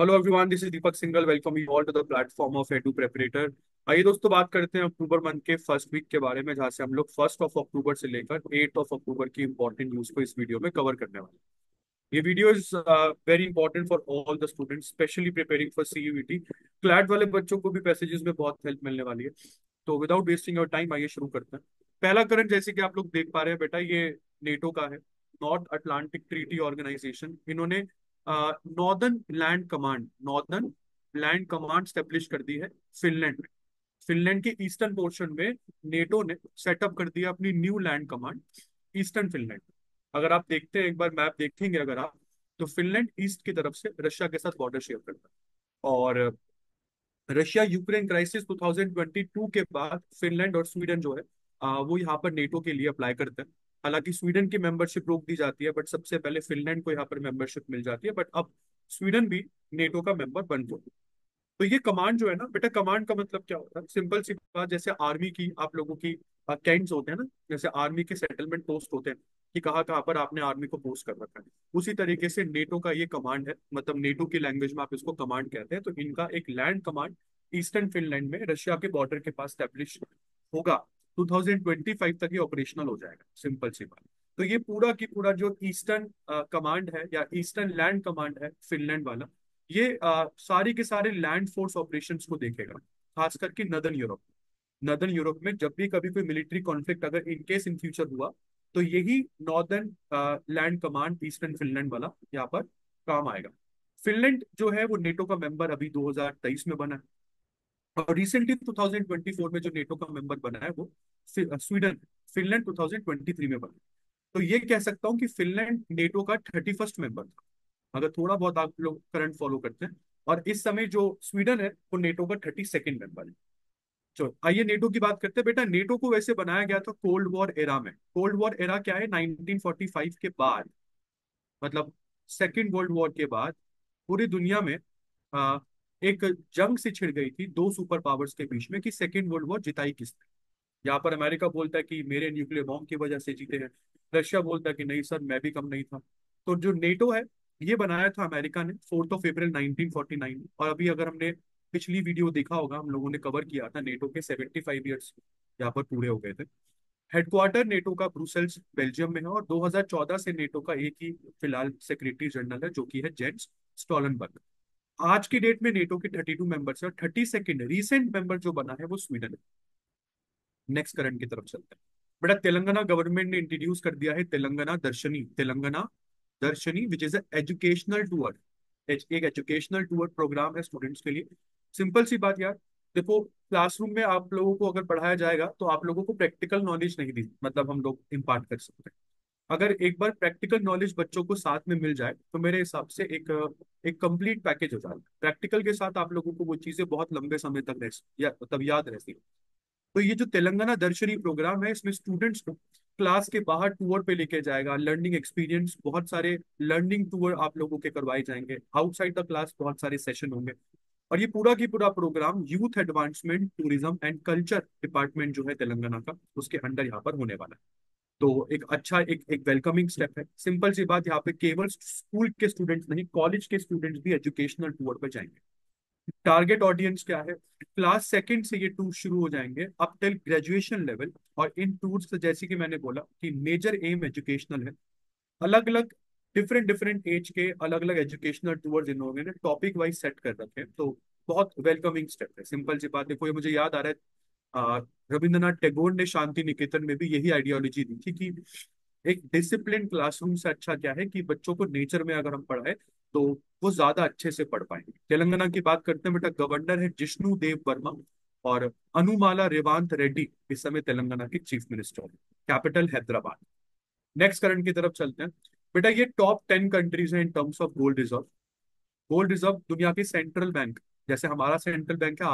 Hello everyone, this is Deepak single. Welcome you all to the platform of edu प्रेपरेटर। आइए दोस्तों बात करते हैं अक्टूबर मंथ के फर्स्ट वीक के बारे में, जहां से हम लोग 1 अक्टूबर से लेकर 8 अक्टूबर की इंपॉर्टेंट न्यूज को इस वीडियो में कवर करने वाले हैं। ये video is very important for all the students specially preparing for CUET. CLAT वाले बच्चों को भी पैसेजेस में बहुत हेल्प मिलने वाली है। तो विदाउट वेस्टिंग योर टाइम आइए शुरू करते हैं। पहला करंट जैसे कि आप लोग देख पा रहे हैं बेटा, ये नेटो का है, नॉर्थ अटलांटिक ट्रीटी ऑर्गेनाइजेशन। इन्होंने नॉर्दर्न लैंड कमांड स्टेब्लिश कर दी है फिनलैंड में। फिनलैंड के ईस्टर्न पोर्शन में नेटो ने सेटअप कर दिया अपनी new land command eastern Finland. अगर आप देखते हैं, एक बार मैप देखेंगे अगर आप, तो फिनलैंड ईस्ट की तरफ से रशिया के साथ बॉर्डर शेयर करता है। और रशिया यूक्रेन क्राइसिस 2022 के बाद फिनलैंड और स्वीडन जो है वो यहाँ पर नेटो के लिए अप्लाई करते हैं। हालांकि स्वीडन की मेंबरशिप रोक दी जाती है, बट सबसे पहले फिनलैंड को यहाँ पर मेंबरशिप मिल जाती है। बट अब स्वीडन भी नेटो का मेंबर बन गया। तो ये कमांड जो है ना बेटा, कमांड का मतलब क्या होता है? सिंपल सी बात, जैसे आर्मी की आप लोगों की कैंट्स होते हैं ना, जैसे आर्मी के सेटलमेंट पोस्ट होते हैं कि कहाँ पर आपने आर्मी को पोस्ट कर रखा है, उसी तरीके से नेटो का ये कमांड है। मतलब नेटो की लैंग्वेज में आप इसको कमांड कहते हैं। तो इनका एक लैंड कमांड ईस्टर्न फिनलैंड में रशिया के बॉर्डर के पास स्टैब्लिश होगा। 2025 तक ये ऑपरेशनल हो जाएगा, सिंपल सी बात। तो ये पूरा की पूरा जो ईस्टर्न कमांड है या ईस्टर्न लैंड कमांड है फिनलैंड वाला, ये सारे के सारे लैंड फोर्स ऑपरेशंस को देखेगा, खास करके नदर्न यूरोप में। जब भी कभी कोई मिलिट्री कॉन्फ्लिक्ट अगर इनकेस इन फ्यूचर हुआ, तो यही northern land command eastern Finland वाला यहाँ पर काम आएगा। फिनलैंड जो है वो नेटो का मेंबर अभी 2023 में बना है, और रिसेंटली 2024 में जो नेटो का मेंबर बना है वो स्वीडन। फिनलैंड 2023 में बना। तो ये कह सकता हूँ कि फिनलैंड नेटो का 31st मेंबर था, अगर थोड़ा बहुत आप लोग करंट फॉलो करते हैं। और इस समय जो स्वीडन है वो नेटो का 32nd मेंबर है। चलो आइए नेटो की बात करते हैं बेटा। नेटो को वैसे बनाया गया था कोल्ड वॉर एरा में। कोल्ड वॉर एरा क्या है? 1945 के बाद, मतलब सेकेंड वर्ल्ड वॉर के बाद पूरी दुनिया में एक जंग से छिड़ गई थी दो सुपर पावर्स के बीच में कि सेकेंड वर्ल्ड वॉर जिताई किसने। यहाँ पर अमेरिका बोलता है कि मेरे न्यूक्लियर बॉम्ब की वजह से जीते हैं, रशिया बोलता है कि नहीं सर मैं भी कम नहीं था। तो जो नेटो है ये बनाया था अमेरिका ने 4 अप्रैल 1949। और अभी अगर हमने पिछली वीडियो देखा होगा, हम लोगों ने कवर किया था नेटो के 75 ईयर्स यहाँ पर पूरे हो गए थे। हेडक्वार्टर नेटो का ब्रुसेल्स बेल्जियम में है, और 2014 से नेटो का एक ही फिलहाल सेक्रेटरी जनरल है जो की है जेंस स्टॉलनबर्ग। आज की डेट में नेटो के 32 मेंबर्स हैं, और 32nd रीसेंट मेंबर जो बना है वो स्वीडन है। नेक्स्ट करंट की तरफ चलते हैं बेटा। तेलंगाना गवर्नमेंट ने इंट्रोड्यूस कर दिया है Telangana Darshini which is educational tour. एक एजुकेशनल टूर प्रोग्राम है स्टूडेंट्स के लिए। सिंपल सी बात यार, देखो क्लासरूम में आप लोगों को अगर पढ़ाया जाएगा तो आप लोगों को प्रैक्टिकल नॉलेज नहीं दी, मतलब हम लोग इम्पार्ट कर सकते हैं। अगर एक बार प्रैक्टिकल नॉलेज बच्चों को साथ में मिल जाए तो मेरे हिसाब से एक कंप्लीट पैकेज हो जाता है। प्रैक्टिकल के साथ आप लोगों को वो चीजें बहुत लंबे समय तक याद रहती है। तो ये जो तेलंगाना दर्शनी प्रोग्राम है, इसमें स्टूडेंट्स को क्लास के बाहर टूर पे लेके जाएगा, लर्निंग एक्सपीरियंस, बहुत सारे लर्निंग टूर आप लोगों के करवाए जाएंगे, आउटसाइड द क्लास बहुत सारे सेशन होंगे। और ये पूरा की पूरा program youth advancement tourism and culture department जो है तेलंगाना का, उसके अंडर यहाँ पर होने वाला है। तो एक अच्छा एक वेलकमिंग स्टेप है। सिंपल सी बात, यहाँ पे केवल स्कूल के स्टूडेंट्स नहीं, कॉलेज के स्टूडेंट्स भी एजुकेशनल टूर पर जाएंगे। टारगेट ऑडियंस क्या है? क्लास सेकंड से ये टूर शुरू हो जाएंगे अप टिल ग्रेजुएशन लेवल। और इन टूर्स से जैसे कि मैंने बोला कि मेजर एम एजुकेशनल है। अलग अलग डिफरेंट एज के अलग अलग एजुकेशनल टूर्स इन्होंने टॉपिक वाइज सेट कर रखे हैं। तो बहुत वेलकमिंग स्टेप है। सिंपल सी बात है, कोई मुझे याद आ रहा है रविंद्रनाथ टैगोर ने शांति निकेतन में भी यही आइडियोलॉजी दी थी कि एक डिसिप्लिन क्लासरूम से अच्छा क्या है कि बच्चों को नेचर में अगर हम पढ़ाए तो वो ज्यादा अच्छे से पढ़ पाएंगे। तेलंगाना की बात करते हैं बेटा, गवर्नर है जिष्णु देव वर्मा, और अनुमाला रेवांत रेड्डी इस समय तेलंगाना के चीफ मिनिस्टर है, कैपिटल हैदराबाद। नेक्स्ट करंट की तरफ चलते हैं बेटा। ये टॉप 10 कंट्रीज है in terms of gold reserve. Gold reserve दुनिया के सेंट्रल बैंक, जैसे हमारा सेंट्रल बैंक है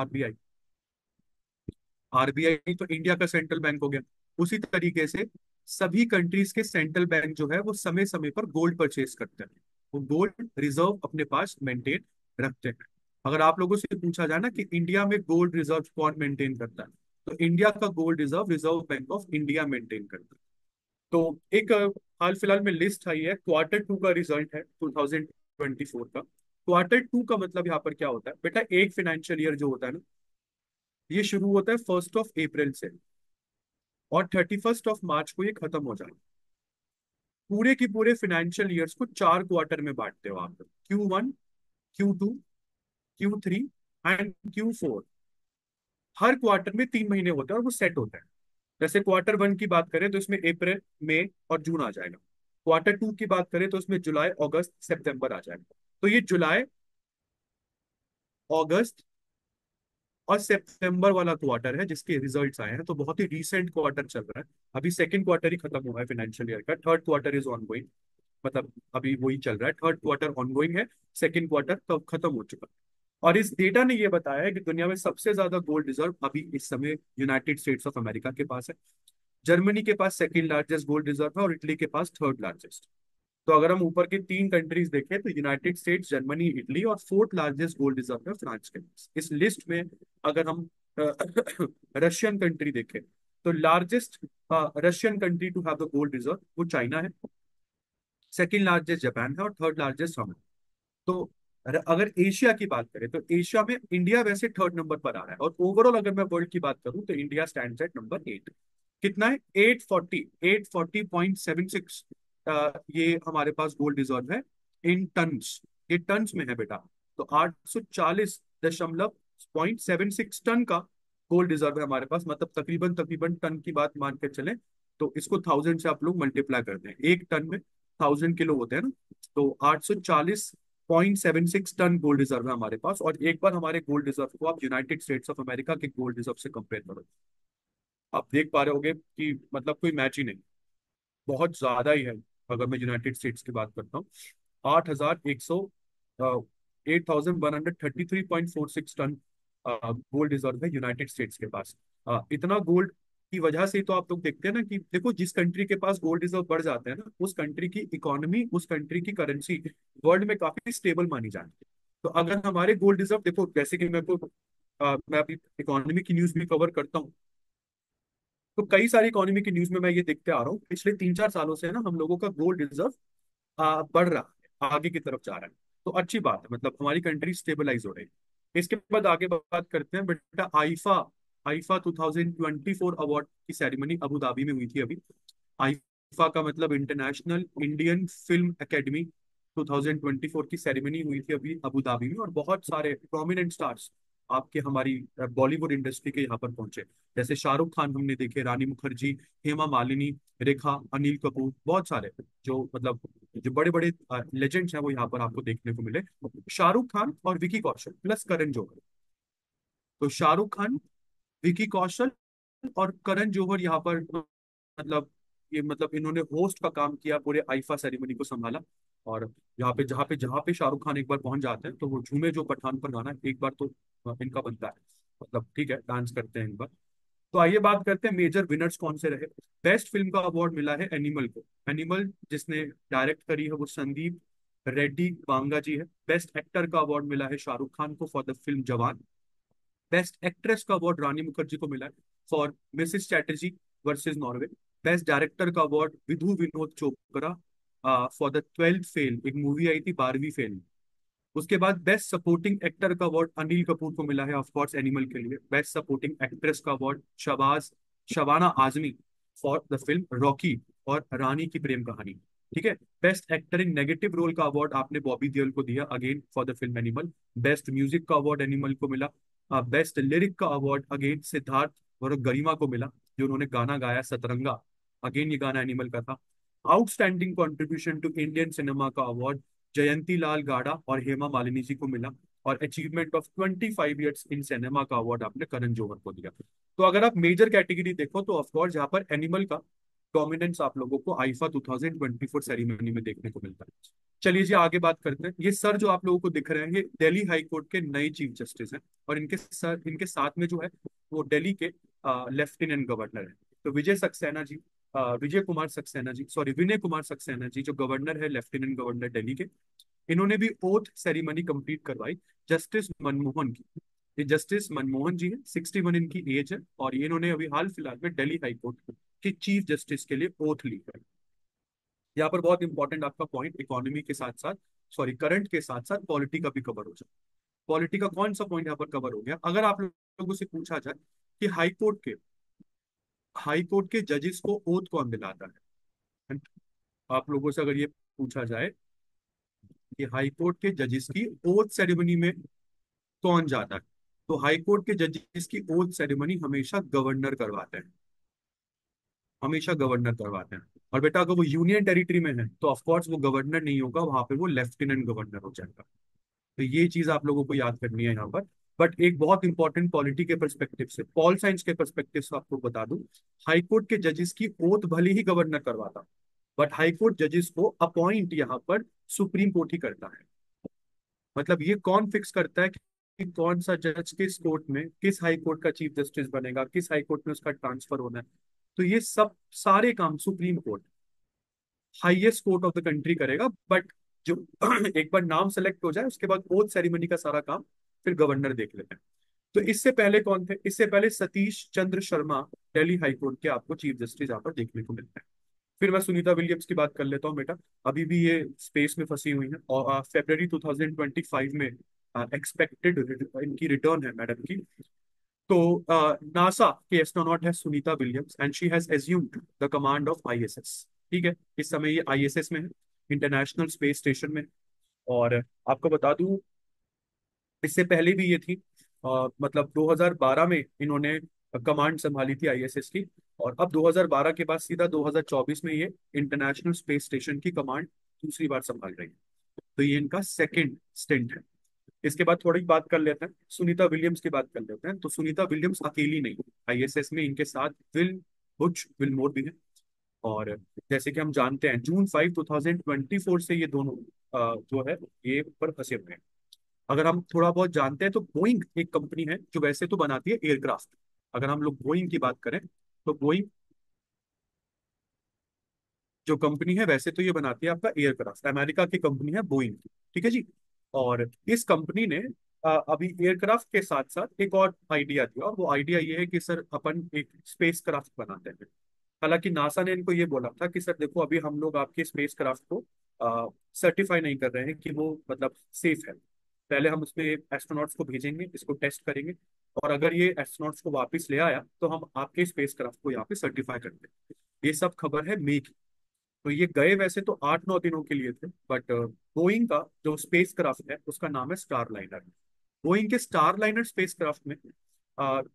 आरबीआई, तो इंडिया का सेंट्रल बैंक हो गया। उसी तरीके से सभी कंट्रीज के सेंट्रल बैंक जो है वो समय समय पर गोल्ड परचेस करते हैं, वो गोल्ड रिजर्व अपने पास मेंटेन रखते हैं। अगर आप लोगों से पूछा जाए ना कि इंडिया में गोल्ड रिजर्व कौन मेंटेन करता है, तो इंडिया का gold reserve reserve bank of India maintain करता है। तो एक हाल फिलहाल में लिस्ट आई है, क्वार्टर 2 का रिजल्ट है 2024 का। क्वार्टर टू का मतलब यहाँ पर क्या होता है बेटा, एक फाइनेंशियल ईयर जो होता है ना, ये शुरू होता है 1 अप्रैल से और 31 मार्च को ये खत्म हो जाएगा। पूरे के पूरे फाइनेंशियल ईयर्स को 4 क्वार्टर में बांटते हो आप, Q1, Q2, Q3 and Q4। Her quarter में 3 महीने होते हैं और वो सेट होता है। जैसे क्वार्टर वन की बात करें तो इसमें अप्रैल, मई और जून आ जाएगा। क्वार्टर टू की बात करें तो इसमें जुलाई, अगस्त, सितंबर आ जाएगा। तो ये जुलाई, अगस्त और सितंबर वाला क्वार्टर है जिसके रिजल्ट्स आए हैं। तो बहुत ही रीसेंट क्वार्टर चल रहा है, अभी सेकंड क्वार्टर ही खत्म हुआ है फाइनेंशियल ईयर का। थर्ड क्वार्टर इज ऑनगोइंग, मतलब अभी वही चल रहा है। थर्ड क्वार्टर ऑनगोइंग है, सेकंड क्वार्टर तब खत्म हो चुका है। और इस डेटा ने यह बताया है कि दुनिया में सबसे ज्यादा गोल्ड रिजर्व अभी इस समय यूनाइटेड स्टेट्स ऑफ अमेरिका के पास है, जर्मनी के पास सेकेंड लार्जेस्ट गोल्ड रिजर्व है और इटली के पास थर्ड लार्जेस्ट। तो अगर हम ऊपर के 3 कंट्रीज देखें तो यूनाइटेड स्टेट्स, जर्मनी, इटली और 4th लार्जेस्ट गोल्ड रिजर्व है फ्रांस के पास। इस लिस्ट में अगर हम रशियन कंट्री देखें तो largest Russian country to have the gold reserve वो चाइना है, सेकेंड लार्जेस्ट जापान है और थर्ड लार्जेस्ट हम। तो अगर एशिया की बात करें तो एशिया में इंडिया वैसे 3rd नंबर पर आ रहा है और ओवरऑल अगर मैं वर्ल्ड की बात करूं तो इंडिया स्टैंड्स एट नंबर 8। कितना है? 840.76 ये हमारे पास गोल्ड रिजर्व है इन टन्स। ये टन्स में है बेटा, तो 840.76 टन का गोल्ड रिजर्व है हमारे पास। मतलब तकरीबन टन की बात मान के चले तो इसको 1000 से आप लोग मल्टीप्लाई कर दें, 1 टन में 1000 किलो होते हैं ना, तो 840.76 टन गोल्ड रिजर्व है हमारे पास। और एक बार हमारे गोल्ड रिजर्व को आप यूनाइटेड स्टेट्स ऑफ अमेरिका के गोल्ड रिजर्व से कंपेयर करो, आप देख पा रहे होगे कि मतलब कोई मैच ही नहीं, बहुत ज्यादा ही है। अगर मैं यूनाइटेड स्टेट्स की बात करता हूँ 8,133.46 टन गोल्ड रिजर्व है यूनाइटेड स्टेट्स के पास। इतना गोल्ड की वजह से तो आप लोग देखते हैं ना कि देखो, जिस कंट्री के पास गोल्ड रिजर्व बढ़ जाते हैं ना, उस कंट्री की इकोनॉमी, उस कंट्री की करेंसी वर्ल्ड में काफी स्टेबल मानी जाती है। तो अगर हमारे गोल्ड रिजर्व देखो, जैसे कि मैं अभी इकोनॉमी की न्यूज भी कवर करता हूँ तो कई सारी इकोनॉमी की न्यूज में मैं ये देखते आ रहा हूँ पिछले 3-4 सालों से ना, हम लोगों का गोल्ड रिजर्व बढ़ रहा है, आगे की तरफ जा रहा है। तो अच्छी बात है, मतलब हमारी कंट्री स्टेबलाइज हो रही है। इसके बाद आगे बात करते हैं बेटा, आईफा 2024 अवार्ड की सेरेमनी अबू धाबी में हुई थी अभी। आईफा का मतलब इंटरनेशनल इंडियन फिल्म अकेडमी 2024 की सेरेमनी हुई थी अभी अबू धाबी में और बहुत सारे प्रोमिनेंट स्टार्स आपके हमारी बॉलीवुड इंडस्ट्री के यहाँ पर पहुंचे। जैसे शाहरुख खान हमने देखे, रानी मुखर्जी, हेमा मालिनी, रेखा, अनिल कपूर, बहुत सारे जो मतलब जो बड़े बड़े लेजेंड्स हैं वो यहाँ पर आपको देखने को मिले। शाहरुख खान और विकी कौशल प्लस करण जोहर। तो शाहरुख खान, विकी कौशल और करण जोहर यहाँ पर मतलब इन्होंने होस्ट का काम किया, पूरे आईफा सेरेमनी को संभाला। और यहाँ पे शाहरुख खान एक बार पहुंच जाते हैं तो वो झूमे जो पठान पर गाना एक बार तो इनका बनता है, मतलब ठीक है, डांस करते हैं एक बार। तो आइए बात करते हैं मेजर विनर्स कौन से रहे। बेस्ट फिल्म का अवार्ड मिला है एनिमल को। एनिमल जिसने डायरेक्ट करी है वो संदीप रेड्डी वांगा जी है। बेस्ट एक्टर का अवार्ड मिला है शाहरुख खान को for the film Jawan. Best actress का अवार्ड रानी मुखर्जी को मिला है for Mrs Chatterjee versus Norway. Best director का award Vidhu Vinod Chopra for the 12th fail, एक मूवी आई थी 12वीं फेल। उसके बाद बेस्ट सपोर्टिंग एक्टर का अवार्ड अनिल कपूर को मिला है ऑफ कोर्स एनिमल के लिए। बेस्ट सपोर्टिंग एक्ट्रेस का award Shabana Azmi for the film Rocky और रानी की प्रेम कहानी, ठीक है। Best actor in negative role का अवार्ड आपने बॉबी देओल को दिया again for the film Animal. Best music का अवार्ड एनिमल को मिला। बेस्ट लिरिक का अवार्ड अगेन सिद्धार्थ और गरिमा को मिला जो उन्होंने गाना गाया सतरंगा, अगेन ये गाना एनिमल का था। Outstanding contribution to Indian cinema का अवार्ड जयंती लाल गाड़ा और हेमा मालिनी जी को मिला। और achievement of 25 years in cinema का अवार्ड आपने करण जोहर को दिया। तो अगर आप मेजर कैटेगरी देखो तो ऑफ कोर्स यहाँ पर एनिमल का डोमिनेंस आप लोगों को आईफा 2024 सेरेमनी में देखने को मिलता है। चलिए जी आगे बात करते हैं। ये सर जो आप लोगों को दिख रहे हैं ये दिल्ली हाईकोर्ट के नए चीफ जस्टिस हैं और इनके साथ में जो है वो दिल्ली के लेफ्टिनेंट गवर्नर है। तो विनय कुमार सक्सेना जी जो गवर्नर है, लेफ्टिनेंट गवर्नर दिल्ली के, इन्होंने भी ओथ सेरेमनी कंप्लीट करवाई जस्टिस मनमोहन की। ये जस्टिस मनमोहन जी है, 61 इनकी एज है और इन्होंने अभी हाल फिलहाल में दिल्ली हाईकोर्ट के चीफ जस्टिस के लिए ओथ ली है। यहाँ पर बहुत इंपॉर्टेंट आपका पॉइंट, इकोनॉमी के साथ साथ सॉरी करंट के साथ साथ पॉलिटी का भी कवर हो जाए। पॉलिटी का कौन सा पॉइंट यहाँ पर कवर हो गया? अगर आप लोगों से पूछा जाए कि हाई कोर्ट के जजेस को ओथ कौन दिलाता है, आप लोगों से अगर ये पूछा जाए कि हाई कोर्ट के जजेस की ओथ सेरेमनी में कौन जाता है, तो हाई कोर्ट के जजेस की ओथ सेरेमनी हमेशा गवर्नर करवाते हैं, हमेशा गवर्नर करवाते हैं। और बेटा अगर वो यूनियन टेरिटरी में है तो ऑफकोर्स वो गवर्नर नहीं होगा, वहां पे वो लेफ्टिनेंट गवर्नर हो जाएगा। तो ये चीज आप लोगों को याद करनी है यहाँ पर। बट एक बहुत इंपॉर्टेंट पॉलिटी के पर्सपेक्टिव से, पॉल साइंस के पर्सपेक्टिव से आपको बता दूं, हाईकोर्ट के जजेस की ओथ भले ही गवर्नर करवाता बट हाईकोर्ट जजेस को अपॉइंट यहाँ पर सुप्रीम कोर्ट ही करता है। मतलब ये कौन फिक्स करता है कि कौन सा जज किस कोर्ट में, किस हाईकोर्ट का चीफ जस्टिस बनेगा, किस हाईकोर्ट में उसका ट्रांसफर होना है। तो ये सब सारे काम supreme court, highest court of the country करेगा। बट जो एक बार नाम सेलेक्ट हो जाए उसके बाद ओथ सेरेमनी का सारा काम फिर गवर्नर देख लेते हैं। तो इससे पहले कौन थे? इससे पहले सतीश चंद्र शर्मा दिल्ली हाईकोर्ट के आपको चीफ जस्टिस यहाँ पर देखने को मिलते हैं। फिर मैं सुनीता विलियम्स की बात कर लेता हूँ। बेटा अभी भी ये स्पेस में फंसी हुई है और February 2025 में एक्सपेक्टेड इनकी रिटर्न है मैडम की। तो नासा के एस्ट्रोनॉट है Sunita Williams and she has assumed the command of ISS। ठीक है, इस समय ये ISS में है, इंटरनेशनल स्पेस स्टेशन में। और आपको बता दूं इससे पहले भी ये थी, मतलब 2012 में इन्होंने कमांड संभाली थी ISS की। और अब 2012 के बाद सीधा 2024 में ये इंटरनेशनल स्पेस स्टेशन की कमांड दूसरी बार संभाल रही है। तो ये इनका सेकेंड स्टेंट है। इसके बाद थोड़ी बात कर लेते हैं सुनीता विलियम्स की बात कर लेते हैं। तो सुनीता विलियम्स अकेली नहीं, ISS में इनके साथ विलमोर भी है। और जैसे कि हम जानते हैं June 5, 2024 से ये दोनों जो है ये पर फंसे हुए हैं। अगर हम थोड़ा बहुत जानते हैं तो बोइंग एक कंपनी है जो वैसे तो बनाती है एयरक्राफ्ट। अगर हम लोग बोइंग की बात करें तो बोइंग जो कंपनी है वैसे तो ये बनाती है आपका एयरक्राफ्ट, अमेरिका की कंपनी है बोइंग। ठीक है जी। और इस कंपनी ने अभी एयरक्राफ्ट के साथ साथ एक और आइडिया दिया, और वो आइडिया ये है कि सर अपन एक स्पेस क्राफ्ट बनाते हैं। हालांकि नासा ने इनको ये बोला था कि सर देखो अभी हम लोग आपके स्पेस क्राफ्ट को सर्टिफाई नहीं कर रहे हैं कि वो मतलब सेफ है, पहले हम उसमें एस्ट्रोनॉट्स को भेजेंगे, इसको टेस्ट करेंगे और अगर ये एस्ट्रोनॉट्स को वापस ले आया तो हम आपके स्पेस क्राफ्ट को यहाँ पे सर्टिफाई कर देंगे। ये सब खबर है मई की। तो ये गए वैसे तो 8-9 दिनों के लिए थे, बट बोइंग का जो स्पेस क्राफ्ट है उसका नाम है स्टारलाइनर। बोइंग के स्टारलाइनर स्पेस क्राफ्ट में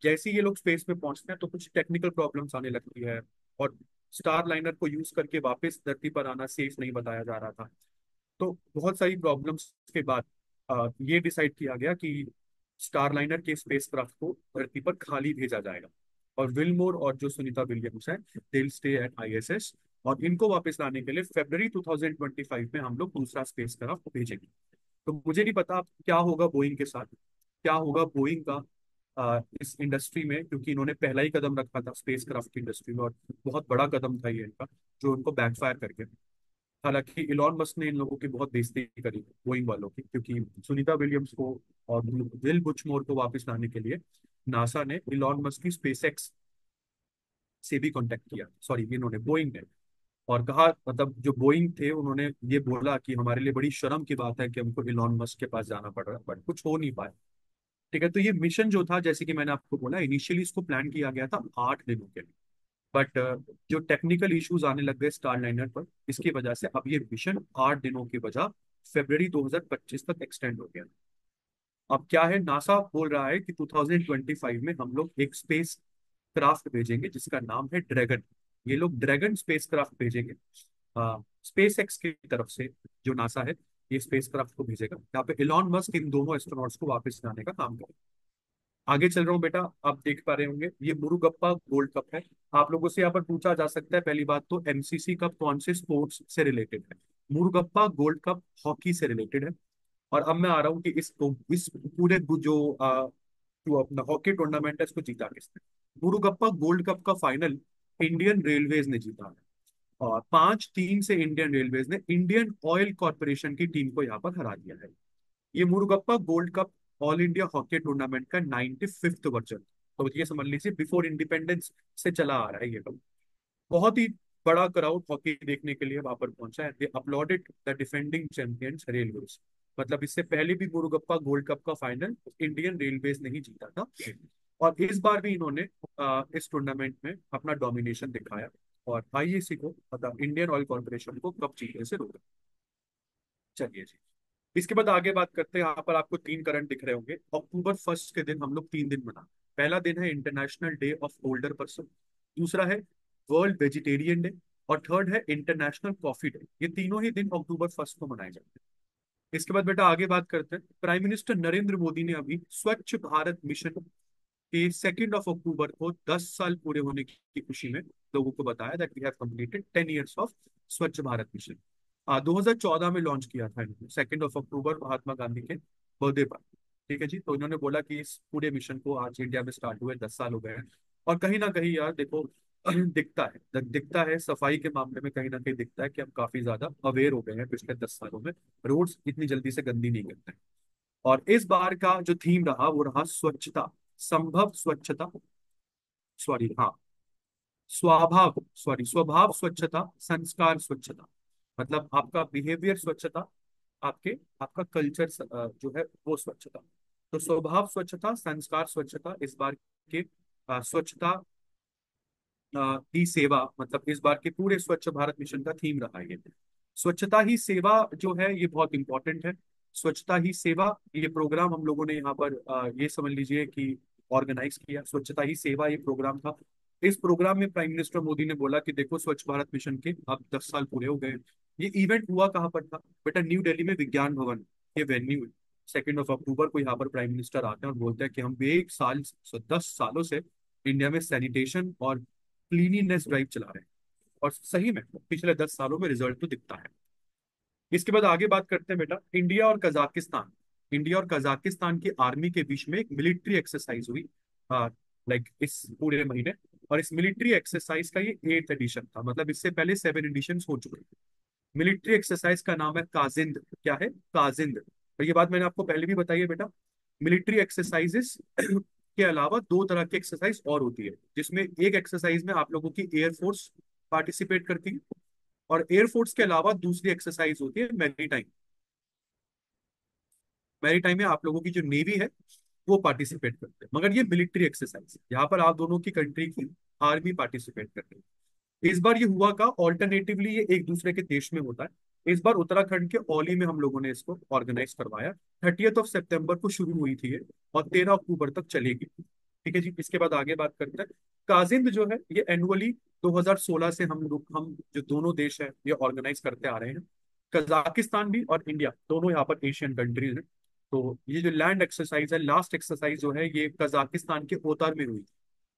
जैसे ये लोग स्पेस में पहुंचते हैं तो कुछ टेक्निकल प्रॉब्लम्स आने लगती है और स्टारलाइनर को यूज करके वापस धरती पर आना सेफ नहीं बताया जा रहा था। तो बहुत सारी प्रॉब्लम्स के बाद ये डिसाइड किया गया कि स्टारलाइनर के स्पेस क्राफ्ट को धरती पर खाली भेजा जाएगा और विलमोर और जो सुनीता विलियम्स है they will stay at ISS। और इनको वापस लाने के लिए February 2025 में हम लोग दूसरा स्पेस क्राफ्ट भेजेंगे। तो मुझे नहीं पता क्या होगा बोइंग के साथ, क्या होगा बोइंग का इस इंडस्ट्री में, क्योंकि इन्होंने पहला ही कदम रखा था स्पेस क्राफ्ट की इंडस्ट्री में और बहुत बड़ा कदम था ये इनका जो उनको बैकफायर करके। हालांकि इलॉन मस्क ने इन लोगों की बहुत बेइज्जती करी बोइंग वालों की, क्योंकि सुनीता विलियम्स को और विल बुचमोर को वापस लाने के लिए नासा ने इलॉन मस्क की स्पेसएक्स से भी कॉन्टेक्ट किया, सॉरी इन्होंने बोइंग ने, और कहा मतलब जो बोइंग थे उन्होंने ये बोला कि हमारे लिए बड़ी शर्म की बात है कि हमको इलॉन मस्क के पास जाना पड़ रहा है, बट कुछ हो नहीं पाया। ठीक है, तो ये मिशन जो था जैसे कि मैंने आपको बोला इनिशियली इसको प्लान किया गया था 8 दिनों के लिए, बट जो टेक्निकल इश्यूज आने लग गए स्टारलाइनर पर इसकी वजह से अब ये मिशन 8 दिनों की बजाय February 2025 तक एक्सटेंड हो गया। अब क्या है, नासा बोल रहा है कि 2025 में हम लोग एक स्पेस क्राफ्ट भेजेंगे जिसका नाम है ड्रैगन। ये लोग ड्रैगन स्पेस क्राफ्ट भेजेंगे, स्पेस एक्स की तरफ से जो नासा है ये स्पेस क्राफ्ट को भेजेगा। यहाँ पे इलॉन मस्क इन दोनों एस्ट्रोनॉट्स को वापस लाने का काम करेगा। आगे चल रहा हूँ बेटा, आप देख पा रहे होंगे ये मुरुगप्पा गोल्ड कप है। आप लोगों से यहाँ पर पूछा जा सकता है पहली बात तो MCC कप कौन से स्पोर्ट्स से रिलेटेड है। मुरुगप्पा गोल्ड कप हॉकी से रिलेटेड है। और अब मैं आ रहा हूँ कि इस पूरे जो अपना हॉकी टूर्नामेंट है इसको जीता किसने। मुरुगप्पा गोल्ड कप का फाइनल इंडियन रेलवेज ने जीता है और 5-3 से इंडियन रेलवेज ने इंडियन ऑयल कॉर्पोरेशन की टीम को यहाँ पर हरा दिया है। ये Murugappa gold cup all India hockey tournament का 95वां वर्जन, तो ये समझ लीजिए बिफोर इंडिपेंडेंस से चला आ रहा है ये कप। बहुत ही बड़ा क्राउड हॉकी देखने के लिए वहां पर पहुंचा है। They applauded the defending champions railways. मतलब इससे पहले भी मुरुगप्पा गोल्ड कप का फाइनल इंडियन रेलवेज ने ही जीता था और इस बार भी इन्होंने इस टूर्नामेंट में अपना डोमिनेशन दिखाया और आईएसी को मतलब इंडियन ऑयल कॉर्पोरेशन को कप जीतने से रोका। चलिए जी, इसके बाद आगे बात करते हैं। यहाँ पर आपको 3 करंट दिख रहे होंगे। अक्टूबर 1 के दिन हम लोग 3 दिन मनाते हैं। पहला दिन है international day of older person, दूसरा है वर्ल्ड वेजिटेरियन डे और थर्ड है इंटरनेशनल कॉफी डे। ये तीनों ही दिन अक्टूबर 1 को मनाए जाते हैं। इसके बाद बेटा आगे बात करते हैं। प्राइम मिनिस्टर नरेंद्र मोदी ने अभी स्वच्छ भारत मिशन के 2 अक्टूबर को 10 साल पूरे होने की खुशी में लोगों को बताया that we have completed 10 years of Swachh Bharat mission. 2014 में लॉन्च किया था इन्होंने 2 अक्टूबर महात्मा गांधी के बर्थडे पर। ठीक है जी, तो इन्होंने बोला कि इस पूरे मिशन को आज इंडिया में स्टार्ट हुए 10 साल हो गए हैं और कहीं ना कहीं यार देखो दिखता है सफाई के मामले में कहीं ना कहीं दिखता है कि हम काफी ज्यादा अवेयर हो गए हैं पिछले 10 सालों में। रोड्स इतनी जल्दी से गंदी नहीं करते हैं। और इस बार का जो थीम रहा वो रहा स्वच्छता, संभव स्वच्छता, सॉरी हाँ स्वभाव सॉरी स्वभाव स्वच्छता, संस्कार स्वच्छता। मतलब आपका बिहेवियर स्वच्छता, आपका कल्चर जो है वो स्वच्छता। तो स्वभाव स्वच्छता, संस्कार स्वच्छता इस बार के स्वच्छता ही सेवा मतलब इस बार के पूरे स्वच्छ भारत मिशन का थीम रहा है। स्वच्छता ही सेवा जो है ये बहुत इंपॉर्टेंट है। स्वच्छता ही सेवा ये प्रोग्राम हम लोगों ने यहाँ पर ये समझ लीजिए कि ऑर्गेनाइज किया। स्वच्छता ही सेवा ये प्रोग्राम था। इस प्रोग्राम में प्राइम मिनिस्टर मोदी ने बोला कि देखो स्वच्छ भारत मिशन के अब 10 साल पूरे हो गए। ये इवेंट हुआ कहाँ पर था बेटा? न्यू दिल्ली में विज्ञान भवन ये वेन्यू है। 2 अक्टूबर को यहाँ पर प्राइम मिनिस्टर आते हैं और बोलते हैं कि हम 10 सालों से इंडिया में सैनिटेशन और क्लीनिनेस ड्राइव चला रहे हैं और सही में पिछले 10 सालों में रिजल्ट तो दिखता है। इसके बाद आगे बात करते हैं बेटा इंडिया और कजाकिस्तान की आर्मी के बीच में एक मिलिट्री एक्सरसाइज हुई लाइक इस पूरे महीने और इस मिलिट्री एक्सरसाइज का ये 8th एडिशन था। मतलब इससे पहले 7 एडिशन हो चुके थे। मिलिट्री एक्सरसाइज का नाम है काजिंद। क्या है? काजिंद। और ये बात मैंने आपको पहले भी बताई है बेटा। मिलिट्री एक्सरसाइजेस के अलावा 2 तरह की एक्सरसाइज और होती है जिसमें एक एक्सरसाइज में आप लोगों की एयरफोर्स पार्टिसिपेट करती है और एयरफोर्स के अलावा दूसरी एक्सरसाइज होती है मैरीटाइम। मैरीटाइम में आप लोगों की जो नेवी है वो पार्टिसिपेट करते हैं, मगर ये मिलिट्री एक्सरसाइज यहाँ पर आप दोनों की कंट्री की आर्मी पार्टिसिपेट करते हैं। इस बार ये हुआ का ऑल्टरनेटिवली ये एक दूसरे के देश में होता है। इस बार उत्तराखंड के औली में हम लोगों ने इसको ऑर्गेनाइज करवाया। 30 सितंबर को शुरू हुई थी और 13 अक्टूबर तक चलेगी। ठीक है जी, इसके बाद आगे बात करते हैं। काजिंद जो है ये एनुअली 2016 से हम जो दोनों देश है ये ऑर्गेनाइज करते आ रहे हैं। कजाकिस्तान भी और इंडिया दोनों यहाँ पर एशियन कंट्रीज हैं। तो ये जो लैंड एक्सरसाइज है लास्ट एक्सरसाइज जो है ये कजाकिस्तान के ओतार में हुई थी।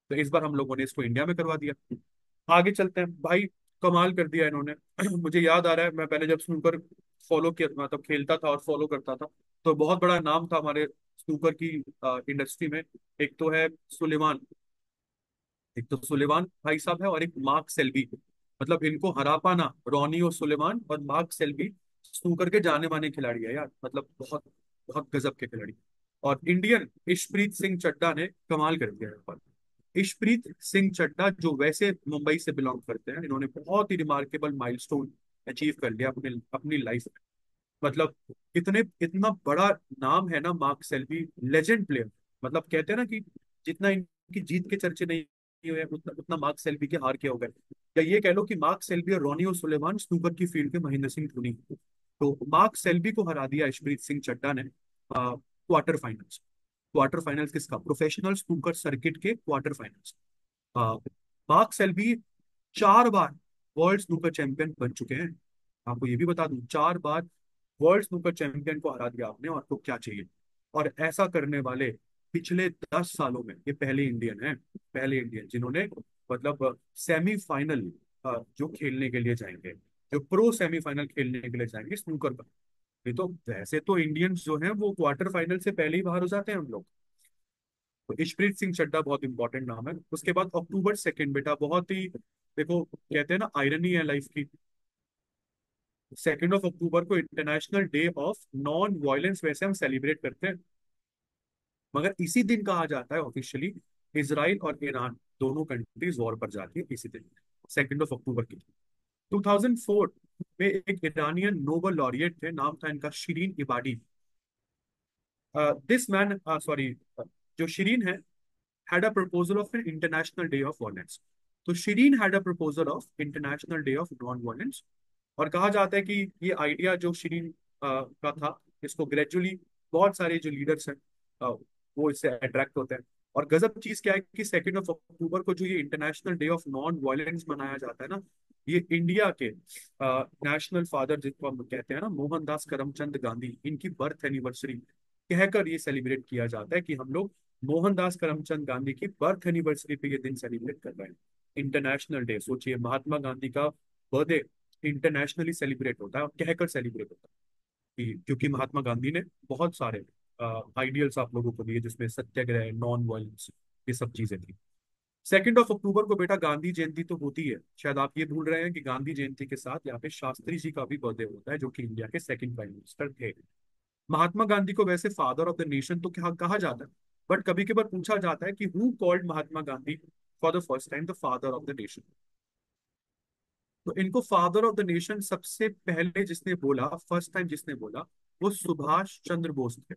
तो इस बार हम लोगों ने इसको इंडिया में करवा दिया। आगे चलते हैं भाई, कमाल कर दिया इन्होंने। मुझे याद आ रहा है मैं पहले जब स्नूकर फॉलो किया मतलब खेलता था और फॉलो करता था तो बहुत बड़ा नाम था हमारे स्नूकर की इंडस्ट्री में। एक तो है सुलेमान भाई साहब है और एक मार्क सेल्बी। मतलब इनको हरा पाना, रोनी और सुलेमान और मार्क सेल्बी स्नूकर के जाने माने खिलाड़ी है यार। मतलब बहुत बहुत गजब के खिलाड़ी। और इंडियन इशप्रीत सिंह चड्ढा ने कमाल कर दिया यहाँ पर। इशप्रीत सिंह चड्ढा जो वैसे मुंबई से बिलोंग करते हैं, इन्होंने बहुत ही रिमार्केबल माइलस्टोन अचीव कर लिया अपनी लाइफ में। मतलब इतना बड़ा नाम है ना मार्क सेल्बी, लेजेंड प्लेयर। मतलब कहते हैं ना कि जितना इनकी जीत के चर्चे नहीं हुए उतना मार्क सेल्बी के हार के हो गए। या ये कह लो कि मार्क सेल्बी और रोनी और सुलेमान स्नूकर की फील्ड के महेंद्र सिंह धोनी। तो मार्क सेल्बी को हरा दिया इशप्रीत सिंह चड्ढा ने क्वार्टर फाइनल्स किसका? प्रोफेशनल स्नूकर सर्किट के क्वार्टर फाइनल्स। मार्क सेल्बी 4 बार वर्ल्ड स्नूकर चैंपियन बन चुके हैं। आपको ये भी बता दूं 4 बार वर्ल्ड स्नूकर चैंपियन को हरा दिया आपने और आपको क्या चाहिए। और ऐसा करने वाले पिछले 10 सालों में ये पहले इंडियन जिन्होंने मतलब सेमीफाइनल जो खेलने के लिए जाएंगे, जो प्रो सेमीफाइनल खेलने के लिए जाएंगे स्नूकर का। ये तो वैसे तो इंडियंस जो हैं वो क्वार्टर फाइनल से पहले ही बाहर हो जाते हैं हम लोग। तो इशप्रीत सिंह चड्ढा बहुत इंपॉर्टेंट नाम है। उसके बाद अक्टूबर 2 बेटा बहुत ही देखो कहते हैं ना आयरनी है लाइफ की। 2 अक्टूबर को international day of non violence वैसे हम सेलिब्रेट करते हैं, मगर इसी दिन कहा जाता है ऑफिशियली इजराइल और ईरान दोनों कंट्रीज वॉर पर जाती है इसी दिन। 2 अक्टूबर की। 2004 में एक ईरानियन नोबेल लॉरिएट थे, नाम था इनका Shirin Ebadi. This man sorry जो शिरीन है had a proposal of an international day of violence। तो Shirin had a proposal of international day of non violence। और कहा जाता है कि ये आइडिया जो शिरीन का था इसको ग्रेजुअली बहुत सारे जो लीडर्स हैं वो इससे अट्रैक्ट होते हैं। और गजब चीज क्या है कि 2 अक्टूबर को जो ये international day of non violence मनाया जाता है ना, ये इंडिया के नेशनल फादर जिसको हम कहते हैं ना मोहनदास करमचंद गांधी, इनकी बर्थ एनिवर्सरी कहकर ये सेलिब्रेट किया जाता है कि हम लोग मोहनदास करमचंद गांधी की बर्थ एनिवर्सरी पे ये दिन सेलिब्रेट कर रहे हैं। इंटरनेशनल डे, सोचिए महात्मा गांधी का बर्थडे इंटरनेशनली सेलिब्रेट होता है और कहकर सेलिब्रेट होता है क्योंकि महात्मा गांधी ने बहुत सारे आइडियल्स आप लोगों को दिए जिसमें सत्याग्रह, नॉन वायलेंस, ये सब चीजें थी। 2 अक्टूबर को बेटा गांधी जयंती तो होती है, शायद आप ये भूल रहे हैं कि गांधी जयंती के साथ यहाँ पे शास्त्री जी का भी बर्थडे होता है जो कि इंडिया के 2nd प्राइम मिनिस्टर थे। महात्मा गांधी को वैसे फादर ऑफ द नेशन तो कहा जाता है, बट कभी कभार पूछा जाता है कि who called Mahatma Gandhi for the first time the father of the nation. तो इनको फादर ऑफ द नेशन सबसे पहले जिसने बोला, फर्स्ट टाइम जिसने बोला, वो सुभाष चंद्र बोस थे।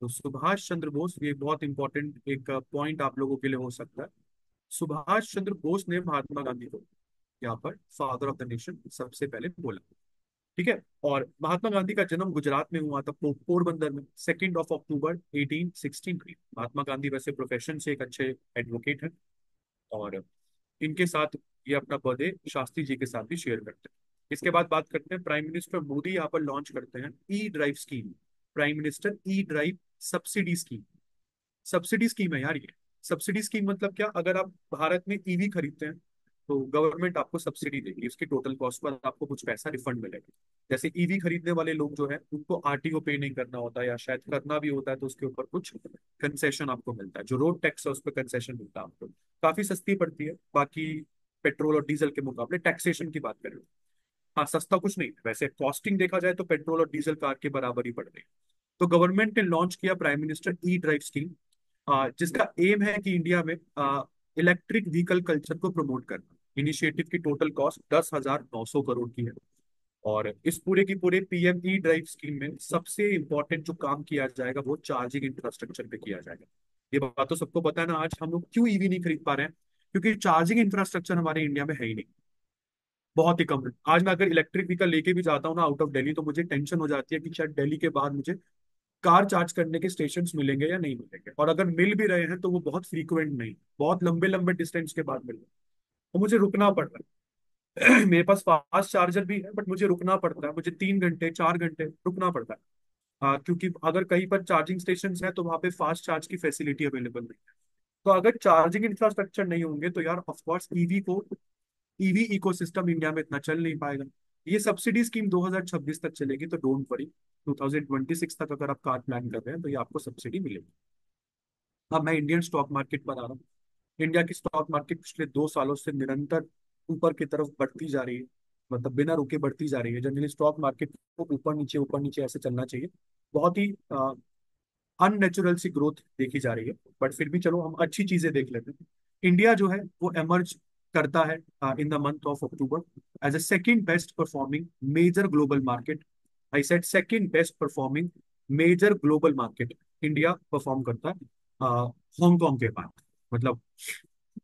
तो सुभाष चंद्र बोस, ये बहुत इंपॉर्टेंट एक पॉइंट आप लोगों के लिए हो सकता है, सुभाष चंद्र बोस ने महात्मा गांधी को यहाँ पर फादर ऑफ द नेशन सबसे पहले बोला, ठीक है। और महात्मा गांधी का जन्म गुजरात में हुआ था, पोरबंदर में, 2 अक्टूबर 1816 में। महात्मा गांधी वैसे प्रोफेशन से एक अच्छे एडवोकेट हैं और इनके साथ ये अपना बर्थडे शास्त्री जी के साथ भी शेयर करते हैं। इसके बाद बात करते हैं प्राइम मिनिस्टर मोदी यहाँ पर लॉन्च करते हैं E drive scheme, prime minister E drive subsidy scheme. Subsidy scheme है यार ये। सब्सिडी स्कीम मतलब क्या, अगर आप भारत में ईवी खरीदते हैं तो गवर्नमेंट आपको सब्सिडी देगी, उसके टोटल कॉस्ट पर आपको कुछ पैसा रिफंड मिलेगा। जैसे ईवी खरीदने वाले लोग जो है उनको आरटीओ पे नहीं करना होता या शायद करना भी होता है तो उसके ऊपर कुछ कंसेशन आपको मिलता है, जो रोड टैक्स है उस पर कंसेशन मिलता है, आपको काफी सस्ती पड़ती है बाकी पेट्रोल और डीजल के मुकाबले। टैक्सेशन की बात करें, हाँ सस्ता कुछ नहीं, वैसे कॉस्टिंग देखा जाए तो पेट्रोल और डीजल कार के बराबर ही पड़ रही है। तो गवर्नमेंट ने लॉन्च किया प्राइम मिनिस्टर E-ड्राइव स्कीम, जिसका एम है कि इंडिया में इलेक्ट्रिक व्हीकल कल्चर को प्रमोट करना। इनिशिएटिव की टोटल कॉस्ट 10,900 करोड़ की है और इस पूरे की पूरे पीएम E-ड्राइव स्कीम में सबसे इंपॉर्टेंट जो काम किया जाएगा वो चार्जिंग इंफ्रास्ट्रक्चर पे किया जाएगा। ये बात तो सबको पता है ना, आज हम लोग क्यों ईवी नहीं खरीद पा रहे हैं, क्योंकि चार्जिंग इंफ्रास्ट्रक्चर हमारे इंडिया में है ही नहीं, बहुत ही कम। आज मैं अगर इलेक्ट्रिक व्हीकल लेके भी जाता हूँ ना आउट ऑफ दिल्ली तो मुझे टेंशन हो जाती है कि शायद दिल्ली के बाहर मुझे कार चार्ज करने के स्टेशन मिलेंगे या नहीं मिलेंगे, और अगर मिल भी रहे हैं तो वो बहुत फ्रीक्वेंट नहीं, बहुत लंबे लंबे डिस्टेंस के बाद मिल रहे हैं तो मुझे रुकना पड़ रहा है। मेरे पास फास्ट चार्जर भी है बट मुझे रुकना पड़ता है, मुझे 3 घंटे 4 घंटे रुकना पड़ता है क्योंकि अगर कहीं पर चार्जिंग स्टेशन है तो वहाँ पे फास्ट चार्ज की फैसिलिटी अवेलेबल नहीं है। तो अगर चार्जिंग इंफ्रास्ट्रक्चर नहीं होंगे तो यार of course EV ecosystem India में इतना चल नहीं पाएगा। ये सब्सिडी स्कीम 2026 तक चलेगी, तो डोंट वरी, 2026 तक अगर आप कार प्लान कर रहे हैं तो ये आपको सब्सिडी मिलेगी। अब मैं इंडियन स्टॉक मार्केट पर आ रहा हूँ। इंडिया की स्टॉक मार्केट पिछले 2 सालों से निरंतर ऊपर की तरफ बढ़ती जा रही है, मतलब बिना रुके बढ़ती जा रही है। जनरली स्टॉक मार्केट को ऊपर नीचे ऐसे चलना चाहिए, बहुत ही अननेचुरल सी ग्रोथ देखी जा रही है, बट फिर भी चलो हम अच्छी चीजें देख लेते हैं। इंडिया जो है वो एमर्ज करता है in the month of October as a 2nd best performing major global market. I said 2nd best performing major global market India perform करता है हांगकांग के बाद, मतलब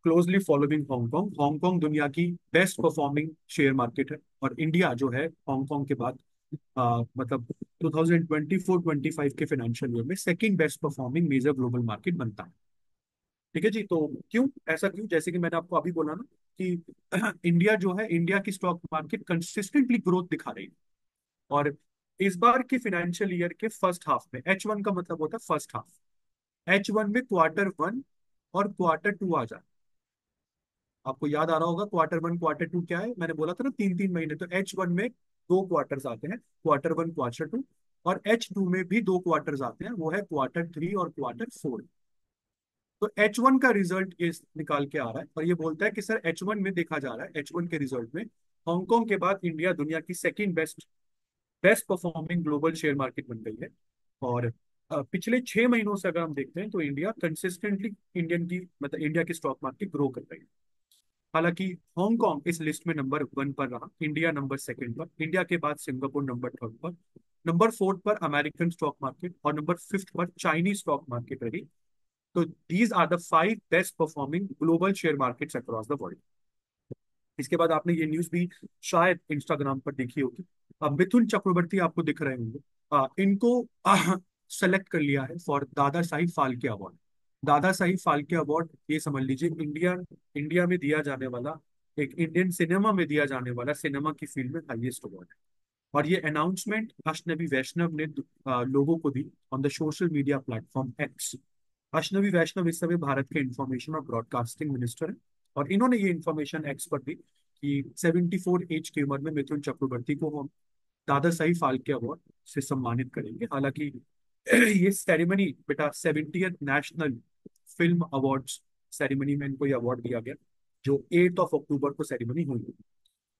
क्लोजली फॉलोइंग हांगकांग। हांगकांग दुनिया की बेस्ट परफॉर्मिंग शेयर मार्केट है और India जो है हांगकांग के बाद मतलब 2024-25 के फाइनेंशियल ईयर में 2nd best performing major global market बनता है, ठीक है जी। तो क्यों ऐसा, क्यों, जैसे कि मैंने आपको अभी बोला ना कि इंडिया जो है, इंडिया की स्टॉक मार्केट कंसिस्टेंटली ग्रोथ दिखा रही है। और इस बार के फाइनेंशियल ईयर के फर्स्ट हाफ में, H1 का मतलब होता है फर्स्ट हाफ, H1 में Q1 और Q2 आ जाए। आपको याद आ रहा होगा Q1 Q2 क्या है, मैंने बोला था ना 3-3 महीने। तो H1 में 2 क्वार्टर्स आते हैं, Q1 Q2, और H2 में भी 2 क्वार्टर्स आते हैं, वो है Q3 और Q4। तो H1 का रिजल्ट ये निकाल के आ रहा है और ये बोलता है कि सर H1 में देखा जा रहा है, H1 के रिजल्ट में हांगकांग के बाद इंडिया दुनिया की 2nd best performing global share market बन गई है। और पिछले 6 महीनों से अगर हम देखते हैं तो इंडिया कंसिस्टेंटली इंडियन की मतलब इंडिया की स्टॉक मार्केट ग्रो कर रही है। हालांकि हांगकांग इस लिस्ट में नंबर 1 पर रहा, इंडिया नंबर 2 पर, इंडिया के बाद सिंगापुर नंबर 3 पर, नंबर 4 पर अमेरिकन स्टॉक मार्केट और नंबर 5 पर चाइनीज स्टॉक मार्केट रही। तो these are the 5 best performing global share markets across the world. इसके बाद आपने ये न्यूज भी शायद इंस्टाग्राम पर देखी होगी, मिथुन चक्रवर्ती आपको दिख रहे होंगे, इनको सेलेक्ट कर लिया है फॉर दादा साहिब फाल्के अवार्ड। दादा साहिब फाल्के अवार्ड ये समझ लीजिए इंडिया में दिया जाने वाला, एक इंडियन सिनेमा में दिया जाने वाला सिनेमा की फील्ड में हाईएस्ट अवार्ड है। और ये अनाउंसमेंट अश्नवी वैष्णव ने लोगों को दी on the social media platform X. Ashwini Vaishnaw इस समय भारत के इंफॉर्मेशन और ब्रॉडकास्टिंग मिनिस्टर है और इन्होंने ये इन्फॉर्मेशन एक्स पर दी कि 74 एज की उम्र में मिथुन चक्रवर्ती को हम दादा साहिब फाल्के अवार्ड से सम्मानित करेंगे। हालांकि ये सेरेमनी बेटा 70th national film awards ceremony में इनको ये अवार्ड दिया गया जो 8 अक्टूबर को सेरेमनी हुई।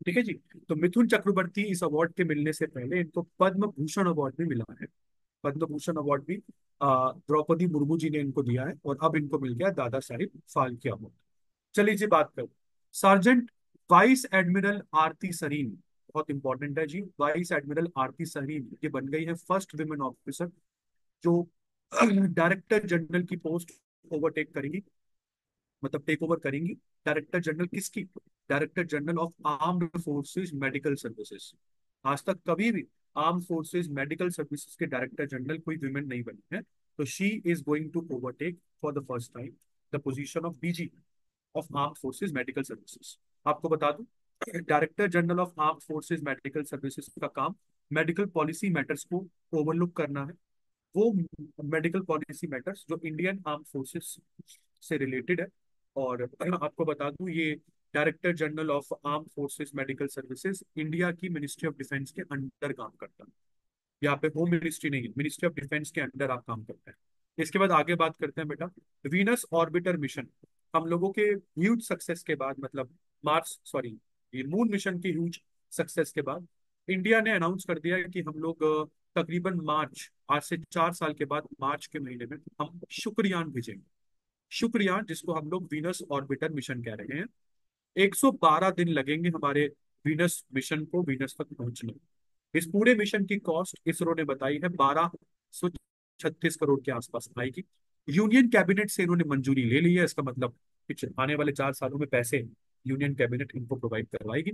ठीक है जी, तो मिथुन चक्रवर्ती इस अवार्ड के मिलने से पहले इनको पद्म भूषण अवार्ड भी मिला है। पद्म भूषण अवार्ड भी द्रौपदी मुर्मू जी ने इनको दिया है और अब इनको मिल गया दादा साहिब फाल्के अवार्ड। चलिए जी बात करो, sergeant vice admiral Arti Sarin, बहुत इंपॉर्टेंट है जी। वाइस एडमिरल आरती सरीन ये बन गई है फर्स्ट विमेन ऑफिसर जो डायरेक्टर जनरल की पोस्ट ओवरटेक करेंगी, मतलब टेक ओवर करेंगी। डायरेक्टर जनरल किसकी? Director general of armed forces medical services. आज तक कभी भी आर्म फोर्सेस मेडिकल सर्विसेज के डायरेक्टर जनरल कोई विमेन नहीं बनी है, तो she is going to overtake for the first time the position of DG of arm forces medical services. आपको बता दूं director general of arm forces medical services का काम मेडिकल पॉलिसी मैटर्स को ओवरलुक करना है, वो मेडिकल पॉलिसी मैटर्स जो इंडियन आर्म फोर्सेस से रिलेटेड है। और आपको बता दूं ये director general of arm forces medical services India की मिनिस्ट्री ऑफ डिफेंस के अंडर काम करता है। यहाँ पे होम मिनिस्ट्री नहीं है, मिनिस्ट्री ऑफ डिफेंस के अंडर आप काम करते हैं। इसके बाद आगे बात करते हैं बेटा वीनस ऑर्बिटर मिशन। हम लोगों के ह्यूज सक्सेस के बाद, मतलब मून मिशन की ह्यूज सक्सेस के बाद इंडिया ने अनाउंस कर दिया कि हम लोग तकरीबन मार्च, आज से 4 साल के बाद मार्च के महीने में हम शुक्रयान भेजेंगे। शुक्रयान जिसको हम लोग वीनस ऑर्बिटर मिशन कह रहे हैं। 112 दिन लगेंगे हमारे वीनस मिशन को वीनस तक पहुंचने। इस पूरे मिशन की कॉस्ट इसरो ने बताई है 1236 करोड़ के आसपास आएगी। यूनियन कैबिनेट से इन्होंने मंजूरी ले ली है, इसका मतलब आने वाले 4 सालों में पैसे यूनियन कैबिनेट इनको प्रोवाइड करवाएगी।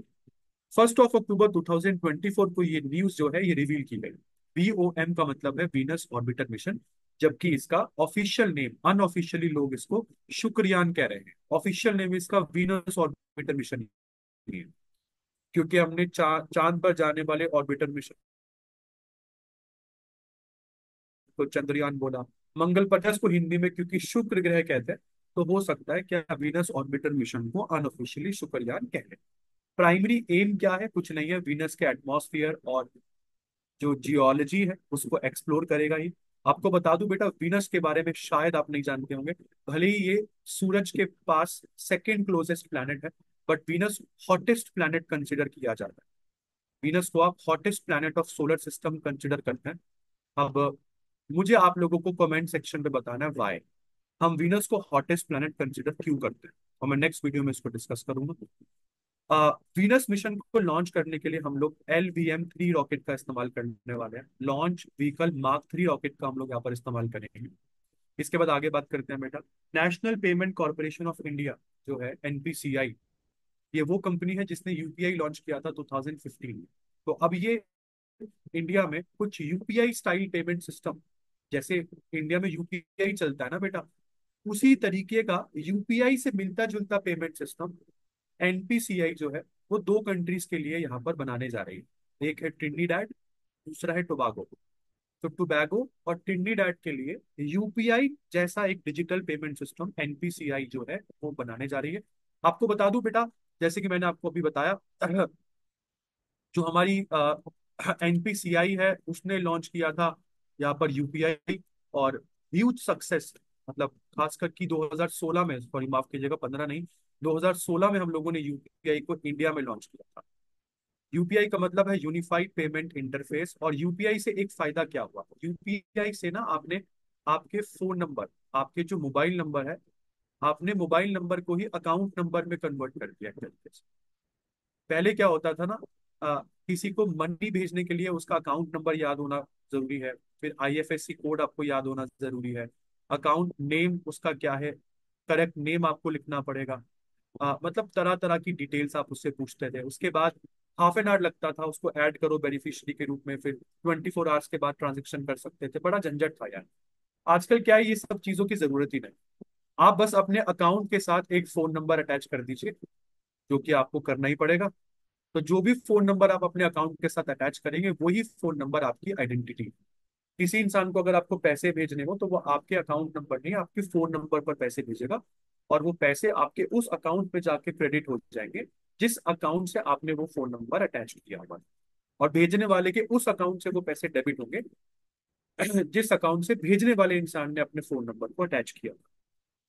1 अक्टूबर 2024 को ये न्यूज जो है ये रिवील की गई। VOM का मतलब है वीनस ऑर्बिटर मिशन, जबकि इसका ऑफिशियल नेम, अनऑफिशियली लोग इसको शुक्रयान कह रहे हैं, ऑफिशियल नेम इसका वीनस ऑर्बिटर मिशन है क्योंकि हमने चांद पर जाने वाले ऑर्बिटर मिशन को चंद्रयान बोला, मंगल पर इसको हिंदी में क्योंकि शुक्र ग्रह कहते हैं, तो हो सकता है क्या वीनस ऑर्बिटर मिशन को अनऑफिशियली शुक्रयान कह रहे हैं। प्राइमरी एम क्या है? कुछ नहीं है, वीनस के एटमॉस्फेयर और जो जियोलॉजी है उसको एक्सप्लोर करेगा ये। आपको बता दूं बेटा वीनस के बारे में शायद आप नहीं जानते होंगे, भले ही ये सूरज के पास 2nd क्लोजेस्ट प्लैनेट है, but Venus hottest planet consider किया जाता है। वीनस को आप hottest planet of solar system consider करते हैं। अब मुझे आप लोगों को कमेंट सेक्शन में बताना है वाई हम वीनस को हॉटेस्ट प्लैनेट कंसिडर क्यों करते हैं, और मैं नेक्स्ट वीडियो में इसको डिस्कस करूंगा। वीनस मिशन को लॉन्च करने के लिए हम लोग LVM-3 रॉकेट का इस्तेमाल करने वाले हैं। लॉन्च व्हीकल Mk-3 रॉकेट का हम लोग यहाँ पर इस्तेमाल करेंगे। इसके बाद आगे बात करते हैं बेटा national payment corporation of India जो है NPCI, ये वो कंपनी है जिसने UPI लॉन्च किया था 2015 में। तो अब ये इंडिया में कुछ UPI स्टाइल पेमेंट सिस्टम, जैसे इंडिया में UPI चलता है ना बेटा, उसी तरीके का UPI से मिलता जुलता पेमेंट सिस्टम NPCI जो है वो 2 कंट्रीज के लिए यहाँ पर बनाने जा रही है। एक है ट्रिनिडाड, दूसरा है टोबैगो। तो टोबैगो और ट्रिनिडाड के लिए UPI जैसा एक डिजिटल पेमेंट सिस्टम NPCI जो है वो बनाने जा रही है। आपको बता दूं बेटा, जैसे कि मैंने आपको अभी बताया, जो हमारी NPCI है उसने लॉन्च किया था यहाँ पर UPI और ह्यूज सक्सेस, मतलब खासकर कि 2016 में, सॉरी माफ कीजिएगा 15 नहीं, 2016 में हम लोगों ने UPI को इंडिया में लॉन्च किया था। UPI का मतलब है यूनिफाइड पेमेंट इंटरफेस। और UPI से एक फायदा क्या हुआ, UPI से ना आपने आपके फोन नंबर, आपके जो मोबाइल नंबर है आपने मोबाइल नंबर को ही अकाउंट नंबर में कन्वर्ट कर दिया तरीके से। पहले क्या होता था ना, किसी को मनी भेजने के लिए उसका अकाउंट नंबर याद होना जरूरी है, फिर IFSC कोड आपको याद होना जरूरी है, अकाउंट नेम उसका क्या है, करेक्ट नेम आपको लिखना पड़ेगा, मतलब तरह तरह की डिटेल्स आप उससे पूछते थे। उसके बाद हाफ एन आवर लगता था, उसको ऐड करो बेनिफिशियरी के रूप में, फिर 24 आवर्स के बाद ट्रांजेक्शन कर सकते थे। बड़ा झंझट था यार। आजकल क्या है, ये सब चीजों की जरूरत ही नहीं, आप बस अपने अकाउंट के साथ एक फोन नंबर अटैच कर दीजिए, जो कि आपको करना ही पड़ेगा। तो जो भी फोन नंबर आप अपने अकाउंट के साथ अटैच करेंगे वही फोन नंबर आपकी आइडेंटिटी है। किसी इंसान को अगर आपको पैसे भेजने हो तो वो आपके अकाउंट नंबर नहीं, आपके फोन नंबर पर पैसे भेजेगा, और वो पैसे आपके उस अकाउंट पे जाके क्रेडिट हो जाएंगे जिस अकाउंट से आपने वो फोन नंबर अटैच किया हुआ है, और भेजने वाले के उस अकाउंट से वो पैसे डेबिट होंगे जिस अकाउंट से भेजने वाले इंसान ने अपने फोन नंबर को अटैच किया हुआ।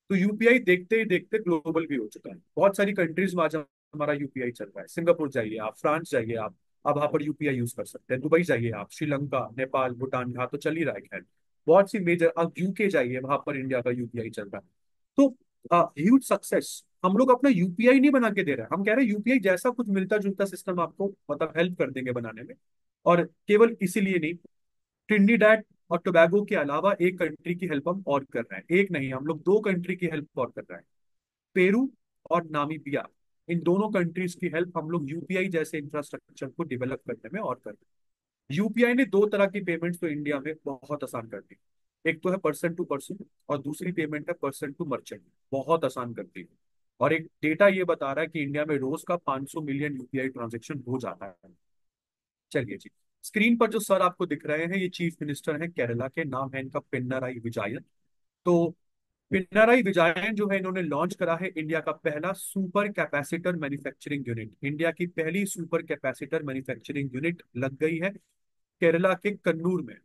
तो यूपीआई देखते ही देखते ग्लोबल भी हो चुका है। बहुत सारी कंट्रीज में आज हमारा यूपीआई चल रहा है। सिंगापुर जाइए आप, फ्रांस जाइए आप, अब वहां पर यूपीआई यूज कर सकते हैं। दुबई जाइए आप, श्रीलंका, नेपाल, भूटान, यहाँ तो चल ही रहा है। खैर बहुत सी मेजर, अब यूके जाइए, वहां पर इंडिया का यूपीआई चल रहा है। तो ह्यूज सक्सेस। हम लोग अपना यूपीआई नहीं बना के दे रहे हैं, हम कह रहे हैं यूपीआई जैसा कुछ मिलता जुलता सिस्टम आपको मतलब हेल्प कर देंगे बनाने में। और केवल इसीलिए नहीं, ट्रिनिडाड और टोबैगो के अलावा एक कंट्री की हेल्प हम और कर रहे हैं, एक नहीं हम लोग दो कंट्री की हेल्प और कर रहे हैं, पेरू और नामीबिया। इन दोनों कंट्रीज की हेल्प हम लोग यूपीआई जैसे इंफ्रास्ट्रक्चर को डेवलप करने में और कर रहे हैं। यूपीआई ने दो तरह की पेमेंट्स तो इंडिया में बहुत आसान कर दी, एक तो है पर्सन टू पर्सन और दूसरी पेमेंट है पर्सन टू मर्चेंट, बहुत आसान करती है। और एक डेटा ये बता रहा है कि इंडिया में रोज का 500 मिलियन यूपीआई ट्रांजेक्शन हो जाता है। चलिए जी, स्क्रीन पर जो सर आपको दिख रहे हैं ये चीफ मिनिस्टर हैं केरला के, नाम है इनका पिनराई विजयन। तो पिनराई विजयन जो है, इन्होंने लॉन्च करा है इंडिया का पहला super capacitor manufacturing unit. India की पहली सुपर कैपेसिटर मैन्युफैक्चरिंग यूनिट लग गई है केरला के कन्नूर में,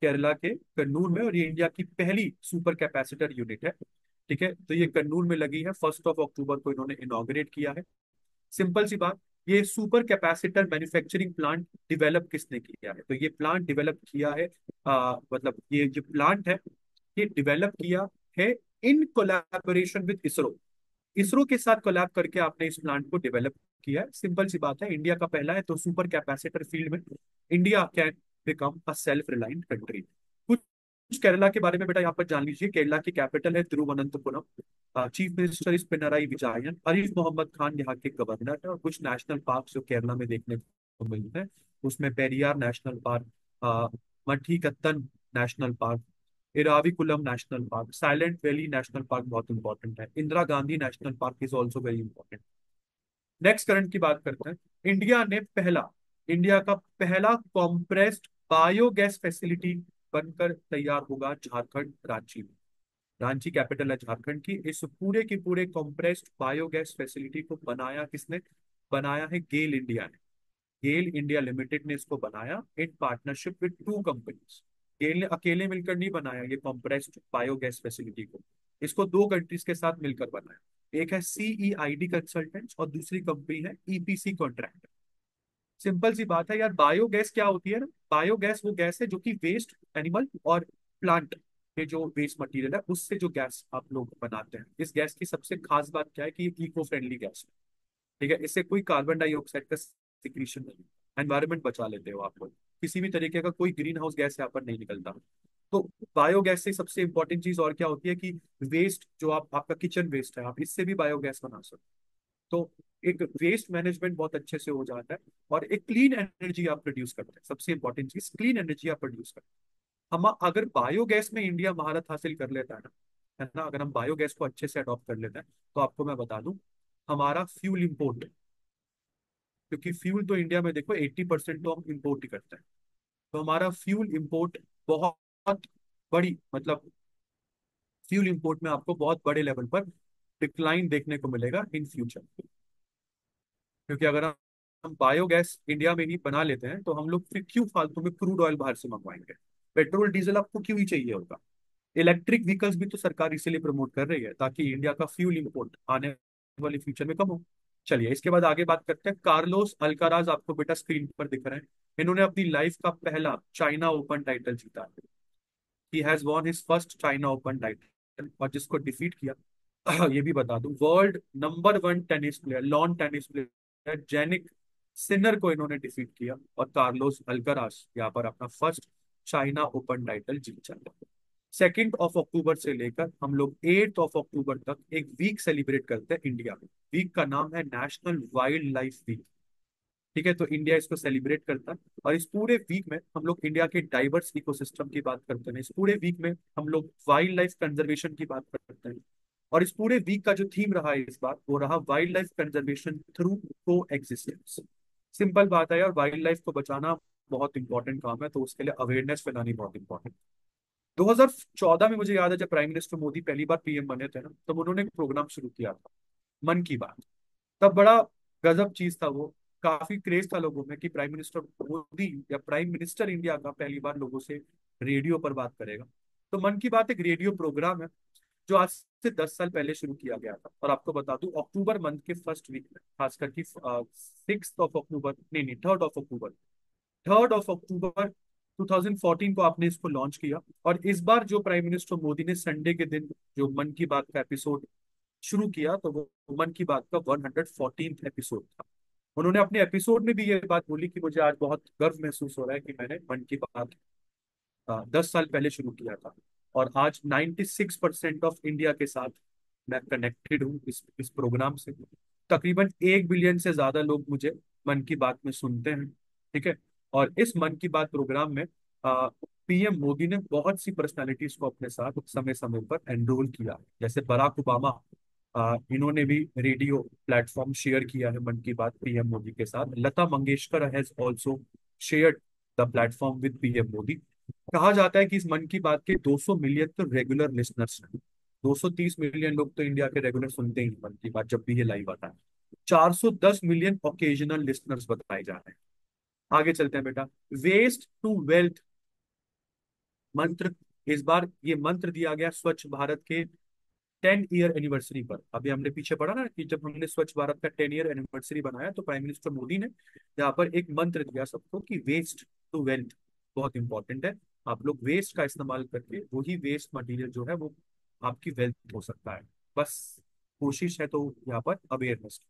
केरला के कन्नूर में। और ये इंडिया की पहली सुपर कैपेसिटर यूनिट है, ठीक है। तो ये कन्नूर में लगी है, 1 अक्टूबर को इन्होंने इनॉग्रेट किया है। सिंपल सी बात, ये super capacitor manufacturing plant develop किसने किया है? तो ये प्लांट डेवलप किया है मतलब ये जो प्लांट है ये डेवलप किया है in collaboration with ISRO. ISRO के साथ कोलैब करके आपने इस प्लांट को डेवलप किया है। सिंपल सी बात है, इंडिया का पहला है, तो सुपर कैपेसिटर फील्ड में India can become a self reliant country. कुछ केरला के बारे में बेटा यहाँ पर जान लीजिए। केरला की कैपिटल है Thiruvananthapuram, chief minister is Pinarayi Vijayan, Arif Mohammed Khan यहाँ के गवर्नर है। और कुछ नेशनल पार्क जो केरला में देखने को मिलते हैं उसमें Periyar national park, Mathikettan national park, Eravikulam national park, silent valley national park बहुत इंपॉर्टेंट है, Indira Gandhi national park is also very important. Next current की बात करते हैं। इंडिया का पहला कॉम्प्रेस्ड बायोगैस फैसिलिटी बनकर तैयार होगा झारखंड रांची में। रांची कैपिटल है झारखंड की। इस पूरे के पूरे कॉम्प्रेस्ड बायोगैस फैसिलिटी को बनाया किसने? बनाया है गेल इंडिया ने। गेल इंडिया लिमिटेड ने इसको बनाया in partnership with 2 companies. GAIL ने अकेले मिलकर नहीं बनाया ये कॉम्प्रेस्ड बायोगैस फैसिलिटी को, इसको 2 कंट्रीज के साथ मिलकर बनाया। एक है CEID कंसल्टेंट्स और दूसरी कंपनी है EPC कॉन्ट्रैक्टर। सिंपल सी बात है यार, बायोगैस क्या होती है ना? बायोगैस वो गैस है जो कि वेस्ट एनिमल और प्लांट के जो वेस्ट मटेरियल है उससे जो गैस आप लोग बनाते हैं। इस गैस की सबसे खास बात क्या है कि ये इको फ्रेंडली गैस है, ठीक है। इससे कोई कार्बन डाइऑक्साइड का सिक्रीशन नहीं, एनवायरमेंट बचा लेते हो आप लोग, किसी भी तरीके का कोई ग्रीन हाउस गैस यहाँ पर नहीं निकलता। तो बायोगैस से सबसे इंपॉर्टेंट चीज और क्या होती है कि वेस्ट जो आपका किचन वेस्ट है, आप इससे भी बायोगैस बना सकते हो। तो एक वेस्ट मैनेजमेंट बहुत अच्छे से हो जाता है और एक क्लीन एनर्जी आप प्रोड्यूस करते हैं। सबसे इंपॉर्टेंट चीज क्लीन एनर्जी आप प्रोड्यूस करते हैं। हम अगर बायोगैस में इंडिया महारत हासिल कर लेता है ना, है ना, अगर हम बायोगैस को अच्छे से अडॉप्ट कर लेते हैं तो आपको मैं बता दूं हमारा फ्यूल इम्पोर्ट, क्योंकि फ्यूल तो इंडिया में देखो 80% तो हम इम्पोर्ट ही करते हैं, तो हमारा फ्यूल इम्पोर्ट बहुत बड़ी मतलब फ्यूल इम्पोर्ट में आपको बहुत बड़े लेवल पर डिक्लाइन देखने को मिलेगा इन फ्यूचर। क्योंकि अगर हम बायोगैस इंडिया में ही बना लेते हैं तो हम लोग फिर क्यों फालतू में क्रूड ऑयल बाहर से मंगवाएंगे? पेट्रोल डीजल आपको क्यों ही चाहिए होगा? इलेक्ट्रिक व्हीकल्स भी तो सरकार इसीलिए प्रमोट कर रही है ताकि इंडिया का फ्यूल इंपोर्ट आने वाले फ्यूचर में कम हो। चलिए इसके बाद आगे बात करते हैं। कार्लोस अल्काराज आपको बेटा स्क्रीन पर दिख रहे हैं। इन्होंने अपनी लाइफ का पहला चाइना ओपन टाइटल जीता है। He has won his first China Open title, और जिसको डिफीट किया ये भी बता दूं, world number 1 tennis player, lawn tennis player Jannik Sinner को इन्होंने डिफीट किया और कार्लोस अल्काराज यहाँ पर अपना फर्स्ट चाइना ओपन टाइटल जीत जाता है। 2 अक्टूबर से लेकर हम लोग 8 अक्टूबर तक एक वीक सेलिब्रेट करते हैं इंडिया में। वीक का नाम है नेशनल वाइल्ड लाइफ वीक, ठीक है। तो इंडिया इसको सेलिब्रेट करता है और इस पूरे वीक में हम लोग इंडिया के डाइवर्स इकोसिस्टम की बात करते हैं। इस पूरे वीक में हम लोग वाइल्ड लाइफ कंजर्वेशन की बात करते हैं और इस पूरे वीक का जो थीम रहा है इस बार, वो रहा wild life conservation through coexistence. Simple बात है यार, वाइल्ड लाइफ को बचाना बहुत इंपॉर्टेंट काम है, तो उसके लिए अवेयरनेस फैलानी बहुत इंपॉर्टेंट। 2014 में मुझे याद है जब प्राइम मिनिस्टर मोदी पहली बार पीएम बने थे ना, तब उन्होंने एक प्रोग्राम शुरू किया था, मन की बात। तब बड़ा गजब चीज था वो, काफी क्रेज था लोगों में कि प्राइम मिनिस्टर मोदी या प्राइम मिनिस्टर इंडिया का पहली बार लोगों से रेडियो पर बात करेगा। तो मन की बात एक रेडियो प्रोग्राम है जो आज से 10 साल पहले शुरू किया गया था। और आपको बता दूं, अक्टूबर मंथ के फर्स्ट वीक में, खासकर की 6 अक्टूबर, नहीं 3 अक्टूबर 2014 को आपने इसको लॉन्च किया। और इस बार जो प्राइम मिनिस्टर मोदी ने संडे के दिन जो मन की बात का एपिसोड शुरू किया, तो वो मन की बात का 114वां एपिसोड था। उन्होंने अपने एपिसोड में भी ये बात बोली कि मुझे आज बहुत गर्व महसूस हो रहा है कि मैंने मन की बात 10 साल पहले शुरू किया था और आज 96% ऑफ इंडिया के साथ मैं कनेक्टेड हूँ इस प्रोग्राम से। तकरीबन 1 बिलियन से ज्यादा लोग मुझे मन की बात में सुनते हैं, ठीक है। और इस मन की बात प्रोग्राम में पीएम मोदी ने बहुत सी पर्सनालिटीज को अपने साथ समय समय पर एनरोल किया, जैसे बराक ओबामा, इन्होंने भी रेडियो प्लेटफॉर्म शेयर किया है मन की बात पीएम मोदी के साथ। Lata Mangeshkar has also shared the platform with PM Modi. कहा जाता है कि इस मन की बात के 200 मिलियन तो रेगुलर लिसनर्स हैं, 230 मिलियन लोग तो इंडिया के रेगुलर सुनते ही मन की बात जब भी ये लाइव आता है। 410 मिलियन ओकेजनल लिसनर्स बताए जा रहे हैं। आगे चलते हैं बेटा, वेस्ट टू वेल्थ मंत्र। इस बार ये मंत्र दिया गया स्वच्छ भारत के 10 ईयर एनिवर्सरी पर। अभी हमने पीछे पढ़ा ना कि जब हमने स्वच्छ भारत का 10 ईयर एनिवर्सरी बनाया तो प्राइम मिनिस्टर मोदी ने यहाँ पर एक मंत्र दिया सबको कि वेस्ट टू वेल्थ बहुत इंपॉर्टेंट है। आप लोग वेस्ट का इस्तेमाल करके वही वेस्ट मटेरियल जो है वो आपकी वेल्थ हो सकता है, बस कोशिश है तो यहाँ पर अवेयरनेस।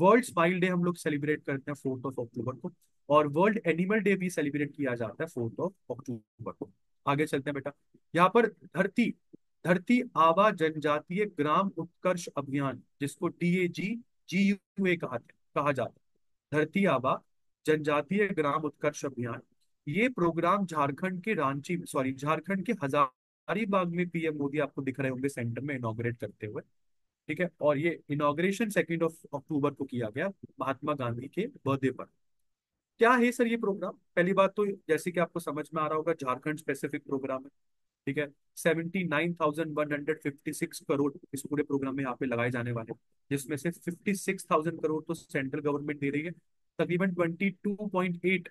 वर्ल्ड स्माइल डे हम लोग सेलिब्रेट करते हैं 4 अक्टूबर को और वर्ल्ड एनिमल डे भी सेलिब्रेट किया जाता है 4 अक्टूबर को। आगे चलते हैं बेटा, यहाँ पर धरती आबा जनजातीय ग्राम उत्कर्ष अभियान, जिसको DAGGUA कहा जाता है, धरती आबा जनजातीय ग्राम उत्कर्ष अभियान। ये प्रोग्राम झारखंड के हजारीबाग में पीएम मोदी आपको दिख रहे होंगे सेंटर में इनॉग्रेट करते हुए, ठीक है। और ये इनॉग्रेशन 2 अक्टूबर को किया गया महात्मा गांधी के बर्थडे पर। क्या है सर ये प्रोग्राम? पहली बात तो जैसे कि आपको समझ में आ रहा होगा झारखंड स्पेसिफिक प्रोग्राम है, ठीक है। 79,156 करोड़ इस पूरे प्रोग्राम में यहाँ पे लगाए जाने वाले, जिसमें से 56,000 करोड़ तो सेंट्रल गवर्नमेंट दे रही है। तकरीबन 22,800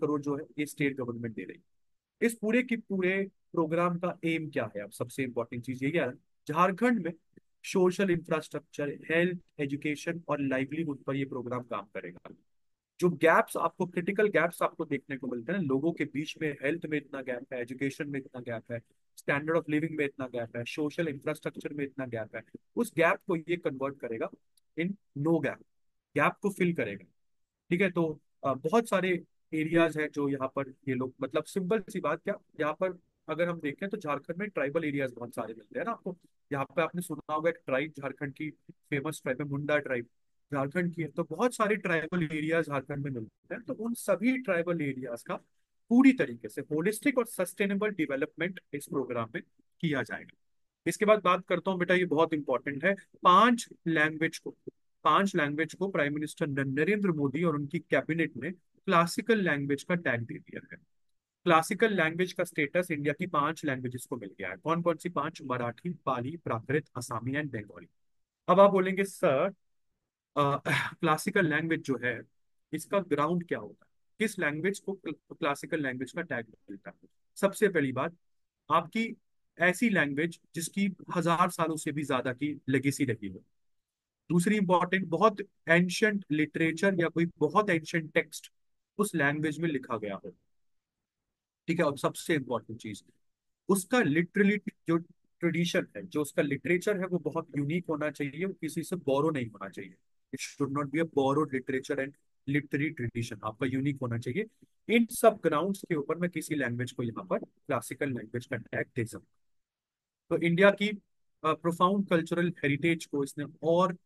करोड़ जो है ये स्टेट गवर्नमेंट दे रही है। इस पूरे की पूरे प्रोग्राम का एम क्या है? अब सबसे इंपॉर्टेंट चीज ये है, झारखंड में सोशल इंफ्रास्ट्रक्चर, हेल्थ, एजुकेशन और लाइवलीहुड पर ये प्रोग्राम काम करेगा। जो गैप्स आपको, क्रिटिकल गैप्स आपको देखने को मिलते हैं लोगों के बीच में, हेल्थ में इतना गैप है, एजुकेशन में इतना गैप है, स्टैंडर्ड ऑफ लिविंग में इतना गैप है, सोशल इंफ्रास्ट्रक्चर में इतना गैप है, उस गैप को ये कन्वर्ट करेगा इन नो गैप, गैप को फिल करेगा, ठीक है। तो बहुत सारे एरियाज हैं जो यहाँ पर ये लोग, मतलब सिंपल सी बात क्या, यहाँ पर अगर हम देखें तो झारखंड में ट्राइबल एरियाज बहुत सारे मिलते हैं ना आपको। यहाँ पे आपने सुना होगा एक ट्राइब, झारखंड की फेमस ट्राइब है मुंडा ट्राइब, झारखंड की है। तो बहुत सारे ट्राइबल एरियाज झारखंड में मिलते हैं, तो उन सभी ट्राइबल एरियाज का पूरी तरीके से होलिस्टिक और सस्टेनेबल डेवलपमेंट इस प्रोग्राम में किया जाएगा। इसके बाद बात करता हूँ बेटा, ये बहुत इंपॉर्टेंट है, 5 लैंग्वेज को प्राइम मिनिस्टर नरेंद्र मोदी और उनकी कैबिनेट ने क्लासिकल लैंग्वेज का टैग दे दिया है। क्लासिकल लैंग्वेज का स्टेटस इंडिया की 5 लैंग्वेजेस को मिल गया है। कौन कौन सी 5? मराठी, पाली, प्राकृत, असामी एंड बंगाली। अब आप बोलेंगे सर क्लासिकल लैंग्वेज जो है इसका ग्राउंड क्या होता है, किस लैंग्वेज को क्लासिकल लैंग्वेज का टैग मिलता है? सबसे पहली बात, आपकी ऐसी लैंग्वेज जिसकी 1000 सालों से भी ज्यादा की लेगेसी रही हो। दूसरी इंपॉर्टेंट, बहुत एंशिएंट लिटरेचर या कोई बहुत एंशिएंट टेक्स्ट उस लैंग्वेज में लिखा गया हो, ठीक है। और सबसे इंपॉर्टेंट चीज, उसका लिटरली जो ट्रेडिशन है, जो उसका लिटरेचर है वो बहुत यूनिक होना चाहिए, वो किसी से बोरो नहीं होना चाहिए। It should not be a borrowed literature and literary tradition, आपका यूनिक होना चाहिए। इन सब ग्राउंड्स के ऊपर मैं किसी लैंग्वेज को यहाँ पर क्लासिकल लैंग्वेज का टैग दे सकता। तो इंडिया की प्रोफाउंड कल्चरल हेरिटेज को इसने और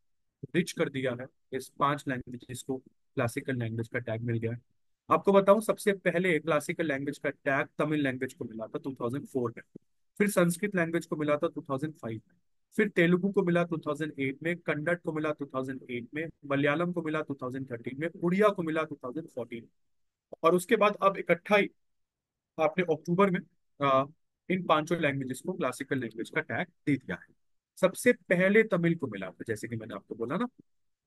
रिच कर दिया है। इस 5 लैंग्वेजेस को क्लासिकल लैंग्वेज का टैग मिल गया है। आपको बताऊं, सबसे पहले क्लासिकल लैंग्वेज का टैग तमिल लैंग्वेज को मिला था 2004 में, फिर संस्कृत लैंग्वेज को मिला था 2005 में, फिर तेलुगु को मिला 2008 में, कन्नड़ को मिला 2008 में, मलयालम को मिला 2013 में, उड़िया को मिला 2014 में। और उसके बाद अब 28 आपने अक्टूबर में इन 5 लैंग्वेजेस को क्लासिकल लैंग्वेज का टैग दे दिया है। सबसे पहले तमिल को मिला था, जैसे कि मैंने आपको बोला ना।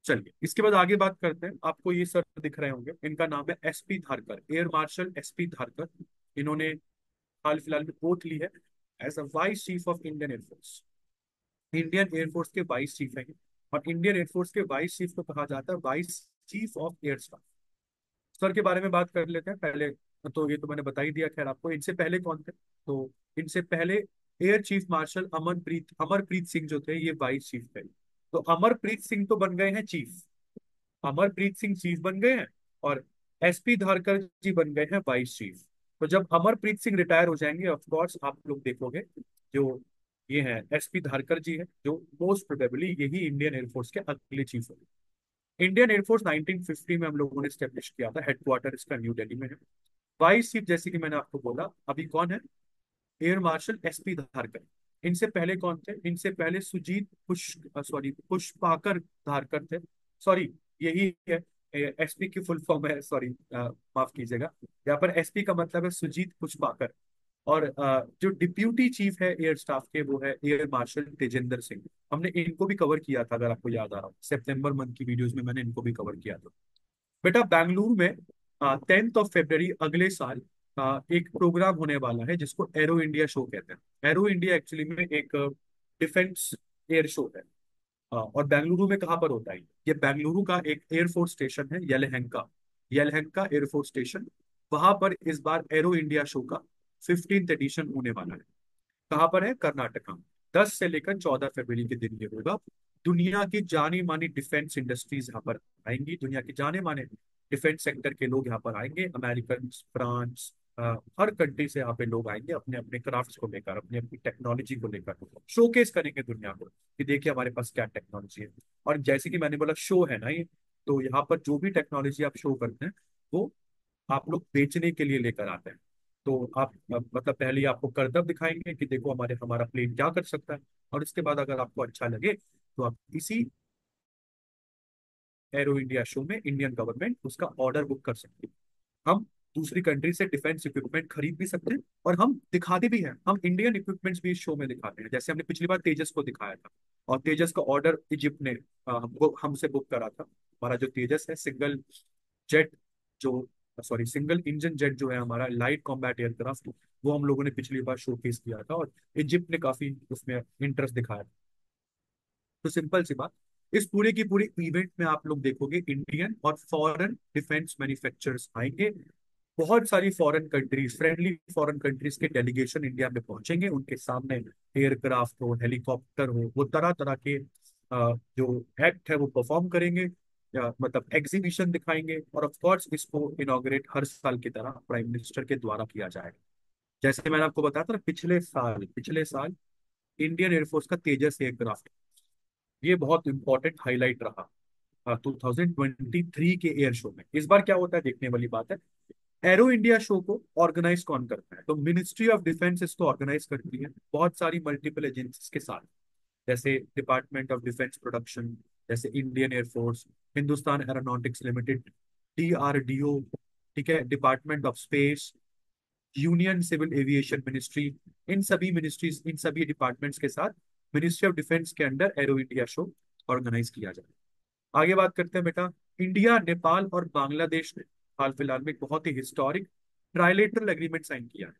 चलिए इसके बाद आगे बात करते हैं। आपको ये सर दिख रहे होंगे, इनका नाम है SP Dharkar, air marshal SP Dharkar. इन्होंने हाल फिलहाल में ओथ ली है as a vice chief of Indian air force. Indian air force के वाइस चीफ हैं, और इंडियन एयरफोर्स के वाइस चीफ को कहा जाता है vice chief of air staff. Sir के बारे में बात कर लेते हैं। पहले तो ये तो मैंने बता ही दिया, खैर आपको। इनसे पहले कौन थे? तो इनसे पहले air chief marshal Amarpreet Singh जो थे, ये वाइस चीफ थे। तो अमरप्रीत सिंह तो बन गए हैं चीफ, अमरप्रीत सिंह चीफ बन गए हैं, और SP धारकर जी बन गए हैं वाइस चीफ। तो जब अमरप्रीत सिंह रिटायर हो जाएंगे, ऑफ कोर्स आप लोग देखोगे जो ये हैं SP धारकर जी हैं, जो मोस्ट प्रोबेबली यही इंडियन एयरफोर्स के अगले चीफ होंगे। इंडियन एयरफोर्स 1950 में हम लोगों ने स्टेब्लिश किया था, हेडक्वार्टर इसका न्यू दिल्ली में है। वाइस चीफ जैसे कि मैंने आपको बोला अभी कौन है, एयर मार्शल SP धारकर। इनसे पहले कौन थे? इनसे पहले सुजीत पुष्पाकर धारकर थे। सॉरी, यही है SP की फुल फॉर्म है, सॉरी माफ कीजिएगा। यहाँ पर SP का मतलब है सुजीत पुष्पाकर। और जो डिप्यूटी चीफ है एयर स्टाफ के, वो है एयर मार्शल तेजेंद्र सिंह। हमने इनको भी कवर किया था, अगर आपको याद आ रहा हो, सितंबर मंथ की वीडियोस में मैंने इनको भी कवर किया था। बेटा बेंगलुरु में 10 फरवरी अगले साल एक प्रोग्राम होने वाला है जिसको एरो इंडिया शो कहते हैं। एरो इंडिया एक्चुअली में एक डिफेंस एयर शो है, और बेंगलुरु में कहाँ पर होता है ये? बेंगलुरु का एक एयरफोर्स स्टेशन है यलहंका एयरफोर्स स्टेशन। वहां पर इस बार एरो इंडिया शो का 15th एडिशन होने वाला है। कहाँ पर है? कर्नाटका। 10 से लेकर 14 फरवरी के दिन ये होगा। दुनिया की जाने माने डिफेंस इंडस्ट्रीज यहाँ पर आएंगी, दुनिया के जाने माने डिफेंस सेक्टर के लोग यहाँ पर आएंगे। अमेरिकन, फ्रांस, हर कंट्री से यहाँ पे लोग आएंगे, अपने अपने क्राफ्ट्स को लेकर, अपनी अपनी टेक्नोलॉजी को लेकर शोकेस करेंगे दुनिया को कि देखिए हमारे पास क्या टेक्नोलॉजी है। और जैसे कि मैंने बोला शो है ना ये, तो यहाँ पर जो भी टेक्नोलॉजी आप शो करते हैं वो आप लोग बेचने के लिए लेकर आते हैं। तो आप मतलब पहले ही आपको करतब दिखाएंगे कि देखो हमारा प्लेन क्या कर सकता है, और इसके बाद अगर आपको अच्छा लगे तो आप इसी एरो इंडिया शो में इंडियन गवर्नमेंट उसका ऑर्डर बुक कर सकते हैं। हम दूसरी कंट्री से डिफेंस इक्विपमेंट खरीद भी सकते हैं, और हम दिखाते भी हैं, हम इंडियन इक्विपमेंट्स भी इस शो में दिखाते हैं। जैसे हमने पिछली बार तेजस को दिखाया था, और तेजस का ऑर्डर इजिप्ट ने हमसे बुक करा था। हमारा जो तेजस है, सिंगल इंजन जेट जो है हमारा लाइट कॉम्बैट एयरक्राफ्ट, वो हम लोगों ने पिछली बार शोकेस किया था, और इजिप्ट ने काफी उसमें इंटरेस्ट दिखाया था। तो सिंपल सी बात, इस पूरे की पूरे इवेंट में आप लोग देखोगे इंडियन और फॉरेन डिफेंस मैन्युफैक्चरर्स आएंगे। बहुत सारी foreign countries, friendly foreign countries के डेलीगेशन इंडिया में पहुंचेंगे। उनके सामने एयरक्राफ्ट हो, हेलीकॉप्टर हो, वो तरह तरह के जो एक्ट है वो परफॉर्म करेंगे, मतलब एग्जीबिशन दिखाएंगे। और ऑफ कोर्स इसको इनॉग्रेट हर साल की तरह प्राइम मिनिस्टर के द्वारा किया जाएगा। जैसे मैंने आपको बताया था ना, पिछले साल इंडियन एयरफोर्स का तेजस एयरक्राफ्ट, ये बहुत इंपॉर्टेंट हाईलाइट रहा 2023 के एयर शो में। इस बार क्या होता है देखने वाली बात है। एरो इंडिया शो को ऑर्गेनाइज कौन करता है? तो मिनिस्ट्री ऑफ डिफेंस इसको ऑर्गेनाइज करती है, बहुत सारी मल्टीपल एजेंसीज के साथ, जैसे डिपार्टमेंट ऑफ डिफेंस प्रोडक्शन, जैसे Indian air force, Hindustan aeronautics limited, DRDO, ठीक है, department of space, union civil aviation ministry. इन सभी मिनिस्ट्रीज, इन सभी डिपार्टमेंट्स के साथ मिनिस्ट्री ऑफ डिफेंस के under aero India show organise किया जाएगा। आगे बात करते हैं बेटा, इंडिया, नेपाल और बांग्लादेश ने हाल फिलहाल में बहुत ही हिस्टोरिक ट्राइलेटरल एग्रीमेंट साइन किया है।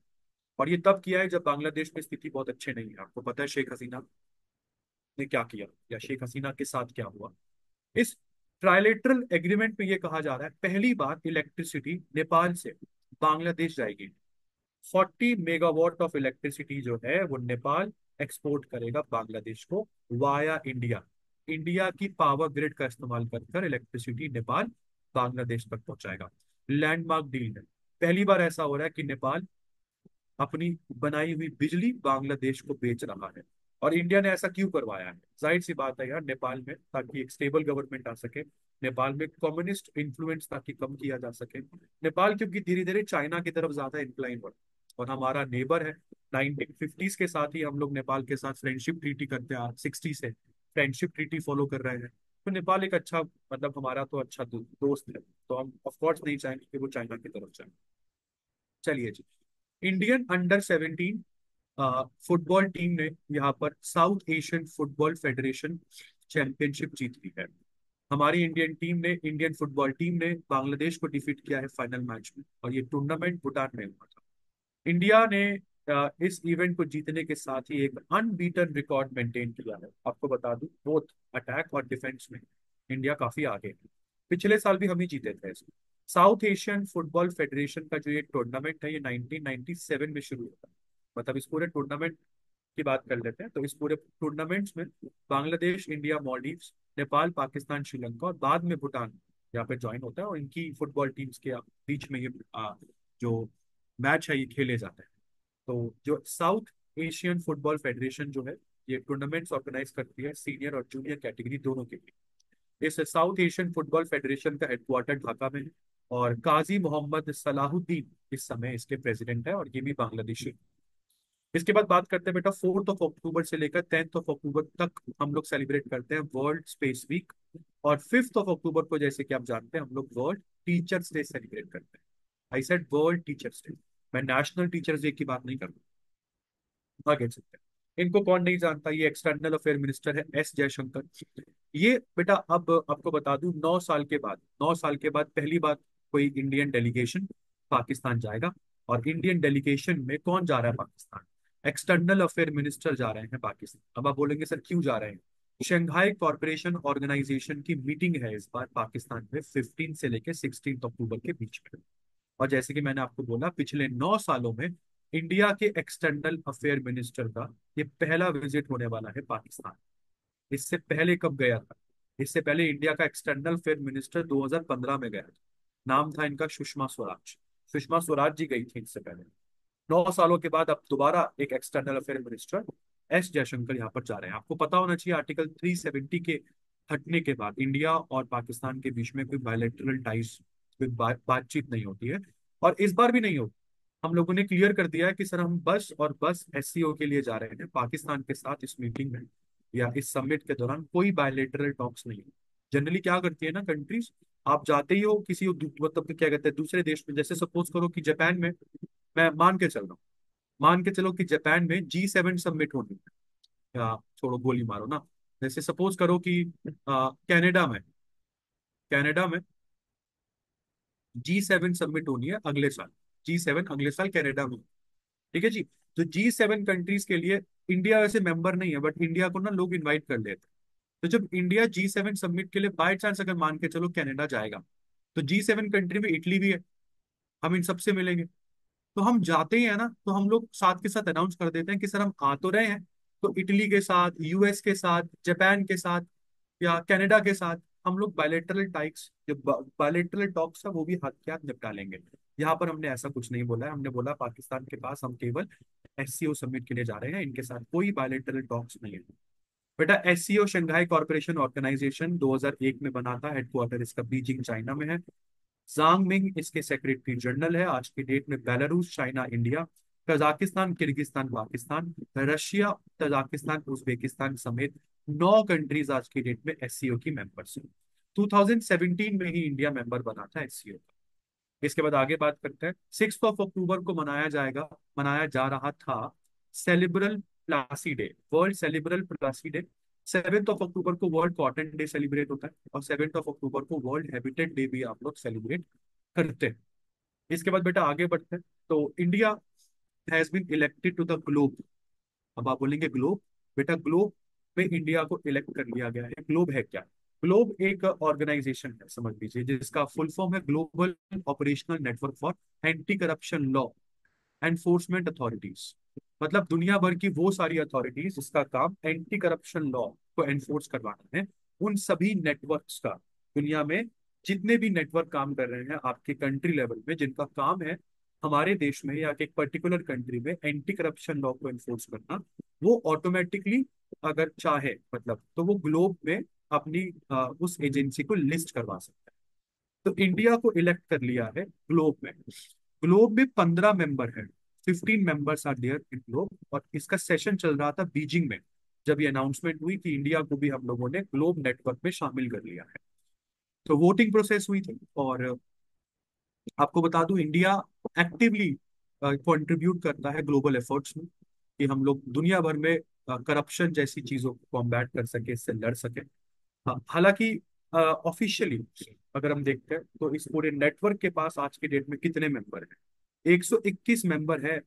और ये तब किया है जब बांग्लादेश में स्थिति बहुत अच्छी नहीं है। आपको पता है शेख हसीना ने क्या किया, या शेख हसीना के साथ क्या हुआ। इस ट्राइलेटरल एग्रीमेंट में ये कहा जा रहा है पहली बार इलेक्ट्रिसिटी नेपाल से बांग्लादेश जाएगी। 40 मेगावाट ऑफ इलेक्ट्रिसिटी जो है वो नेपाल एक्सपोर्ट करेगा बांग्लादेश को वाया इंडिया। इंडिया की पावर ग्रिड का इस्तेमाल कर इलेक्ट्रिसिटी नेपाल बांग्लादेश तक पहुंचाएगा। लैंडमार्क डील है, पहली बार ऐसा हो रहा है कि नेपाल अपनी बनाई हुई बिजली बांग्लादेश को बेच रहा है। और इंडिया ने ऐसा क्यों करवाया है? जाहिर सी बात है यार, नेपाल में ताकि एक स्टेबल गवर्नमेंट आ सके, नेपाल में कम्युनिस्ट इन्फ्लुएंस ताकि कम किया जा सके। नेपाल क्योंकि धीरे धीरे चाइना की तरफ ज्यादा इंक्लाइन हो और हमारा नेबर है। 1950s के साथ ही हम लोग नेपाल के साथ फ्रेंडशिप ट्रीटी करते हैं, 60 से फ्रेंडशिप ट्रीटी फॉलो कर रहे हैं। तो नेपाल एक अच्छा मतलब हमारा तो अच्छा दोस्त है, तो हम ऑफकोर्स नहीं चाहेंगे कि वो चाइना की तरफ जाए। चलिए जी, इंडियन अंडर 17 फुटबॉल टीम ने यहाँ पर south Asian football federation championship जीत ली है। हमारी इंडियन फुटबॉल टीम ने बांग्लादेश को डिफीट किया है फाइनल मैच में, और ये टूर्नामेंट भूटान में हुआ था। इंडिया ने इस इवेंट को जीतने के साथ ही एक अनबीटन रिकॉर्ड मेंटेन किया है। आपको बता दूं, बोथ अटैक और डिफेंस में इंडिया काफी आगे है। पिछले साल भी हम ही जीते थे इसमें। साउथ एशियन फुटबॉल फेडरेशन का जो ये टूर्नामेंट है ये 1997 में शुरू हुआ, मतलब इस पूरे टूर्नामेंट की बात कर लेते हैं तो इस पूरे टूर्नामेंट में बांग्लादेश, इंडिया, मालदीव्स, नेपाल, पाकिस्तान, श्रीलंका और बाद में भूटान यहाँ पे ज्वाइन होता है। और इनकी फुटबॉल टीम्स के बीच में ये जो मैच है ये खेले जाते हैं। तो जो साउथ एशियन फुटबॉल फेडरेशन जो है ये टूर्नामेंट्स ऑर्गेनाइज करती है सीनियर और जूनियर कैटेगरी दोनों के लिए। इस साउथ एशियन फुटबॉल फेडरेशन का हेडक्वार्टर ढाका में है और काजी मोहम्मद सलाहुद्दीन इस समय इसके प्रेसिडेंट है और ये भी बांग्लादेशी। इसके बाद बात करते हैं बेटा, 4 अक्टूबर से लेकर 10 अक्टूबर तक हम लोग सेलिब्रेट करते हैं वर्ल्ड स्पेस वीक। और 5 अक्टूबर को, जैसे कि आप जानते हैं, हम लोग वर्ल्ड टीचर्स डे सेलिब्रेट करते हैं। I said world teachers day, मैं नेशनल टीचर्स डे की बात नहीं कर रहा। आगे सकते हैं, इनको कौन नहीं जानता, ये एक्सटर्नल अफेयर मिनिस्टर है एस जयशंकर। ये बेटा अब आपको बता दूं 9 साल के बाद पहली बार कोई इंडियन डेलीगेशन पाकिस्तान जाएगा। और इंडियन डेलीगेशन में कौन जा रहा है? पाकिस्तान। एक्सटर्नल अफेयर मिनिस्टर जा रहे हैं पाकिस्तान। अब आप बोलेंगे सर क्यों जा रहे हैं? शंघाई कॉर्पोरेशन ऑर्गेनाइजेशन की मीटिंग है इस बार पाकिस्तान में 15 से लेकर 16 अक्टूबर के बीच में। और जैसे कि मैंने आपको बोला, पिछले 9 सालों में इंडिया के एक्सटर्नल अफेयर मिनिस्टर का ये पहला विजिट होने वाला है पाकिस्तान। इससे पहले कब गया था? इससे पहले इंडिया का एक्सटर्नल अफेयर मिनिस्टर 2015 में गया था। नाम था इनका सुषमा स्वराज। सुषमा स्वराज जी गई थी इससे पहले। 9 सालों के बाद अब दोबारा एक external affair minister S Jaishankar यहाँ पर जा रहे हैं। आपको पता होना चाहिए आर्टिकल 370 के हटने के बाद इंडिया और पाकिस्तान के बीच में कोई बायलैटरल टाइज, कोई बातचीत नहीं होती है और इस बार भी नहीं होगी। हम लोगों ने क्लियर कर दिया है कि सर हम बस और बस SCO के लिए जा रहे हैं। पाकिस्तान के साथ इस मीटिंग में या इस समिट के दौरान कोई बायलैटरल टॉक्स नहीं है। जनरली क्या करती है ना कंट्रीज, आप जाते ही हो किसी मतलब क्या कहते हैं दूसरे देश में, जैसे सपोज करो कि जापान में, मैं मान के चलो कि जापान में G7 समिट होनी है, या छोड़ो गोली मारो ना, जैसे सपोज करो कि कनाडा में G7 समिट होनी है अगले साल। G7 अगले साल कनाडा में, ठीक है जी। तो G7 कंट्रीज के लिए इंडिया वैसे मेंबर नहीं है, बट इंडिया को ना लोग इन्वाइट कर लेते हैं। तो जब इंडिया G7 समिट के लिए बाय चांस अगर मान के चलो कनाडा जाएगा, तो G7 कंट्री में इटली भी है, हम इन सबसे मिलेंगे। तो हम जाते हैं ना, तो हम लोग साथ के साथ अनाउंस कर देते हैं कि सर हम आ तो रहे हैं, तो इटली के साथ, US के साथ, जापान के साथ या कनाडा के साथ हम लोग बायलैटरल टॉक्स है वो भी हथियार निपटा लेंगे। यहाँ पर हमने ऐसा कुछ नहीं बोला है। हमने बोला पाकिस्तान के पास हम केवल SCO समिट के लिए जा रहे हैं, इनके साथ कोई बायलैटरल टॉक्स नहीं है। बेटा SCO शंघाई कॉर्पोरेशन ऑर्गेनाइजेशन 2001 में बना था। हेडक्वार्टर इसका बीजिंग, चाइना में है। जांगमिंग इसके सेक्रेटरी जनरल है। आज की डेट में Belarus, China, India, Kazakhstan, Kyrgyzstan, Pakistan, Russia, Tajikistan, Uzbekistan समेत 9 कंट्रीज आज की डेट में SCO की मेंबर्स हैं। 2017 में ही इंडिया मेंबर बना था SCO का। इसके बाद आगे बात करते हैं, 6 अक्टूबर को मनाया जा रहा था cerebral palsy day, world cerebral palsy day. 7 अक्टूबर को वर्ल्ड कॉटन डे सेलिब्रेट होता है और 7 अक्टूबर को वर्ल्ड हैबिटेट डे भी आप लोग सेलिब्रेट करते हैं। इसके बाद बेटा आगे बढ़ते हैं, तो India has been elected to the globe. अब आप बोलेंगे ग्लोब, बेटा ग्लोब में इंडिया को इलेक्ट कर लिया गया है। ग्लोब है क्या? ग्लोब एक ऑर्गेनाइजेशन है, समझ लीजिए, जिसका फुल फॉर्म है global operational network for anti corruption law. Enforcement authorities, मतलब दुनिया भर की वो सारी अथॉरिटीज जिसका काम एंटी करप्शन लॉ को एनफोर्स करवाना है, उन सभी नेटवर्क्स का, दुनिया में जितने भी नेटवर्क काम कर रहे हैं आपके कंट्री लेवल में, जिनका काम है हमारे देश में या एक पर्टिकुलर कंट्री में एंटी करप्शन लॉ को एनफोर्स करना, वो ऑटोमेटिकली अगर चाहे मतलब तो वो ग्लोब में अपनी उस एजेंसी को लिस्ट करवा सकता है। तो इंडिया को इलेक्ट कर लिया है ग्लोब में। ग्लोब में 15 मेंबर है, 15 members are there in globe, और इसका सेशन चल रहा था बीजिंग में जब ये अनाउंसमेंट हुई कि इंडिया को भी हम लोगों ने ग्लोब नेटवर्क में शामिल कर लिया है। तो वोटिंग प्रोसेस हुई थी, और आपको बता दूं इंडिया एक्टिवली कंट्रीब्यूट करता है ग्लोबल एफर्ट्स में कि हम लोग दुनिया भर में करप्शन जैसी चीजों को कॉम्बैट कर सके, इससे लड़ सके। हालांकि ऑफिशियली अगर हम देखते हैं तो इस पूरे नेटवर्क के पास आज के डेट में कितने मेंबर हैं, 121 मेंबर है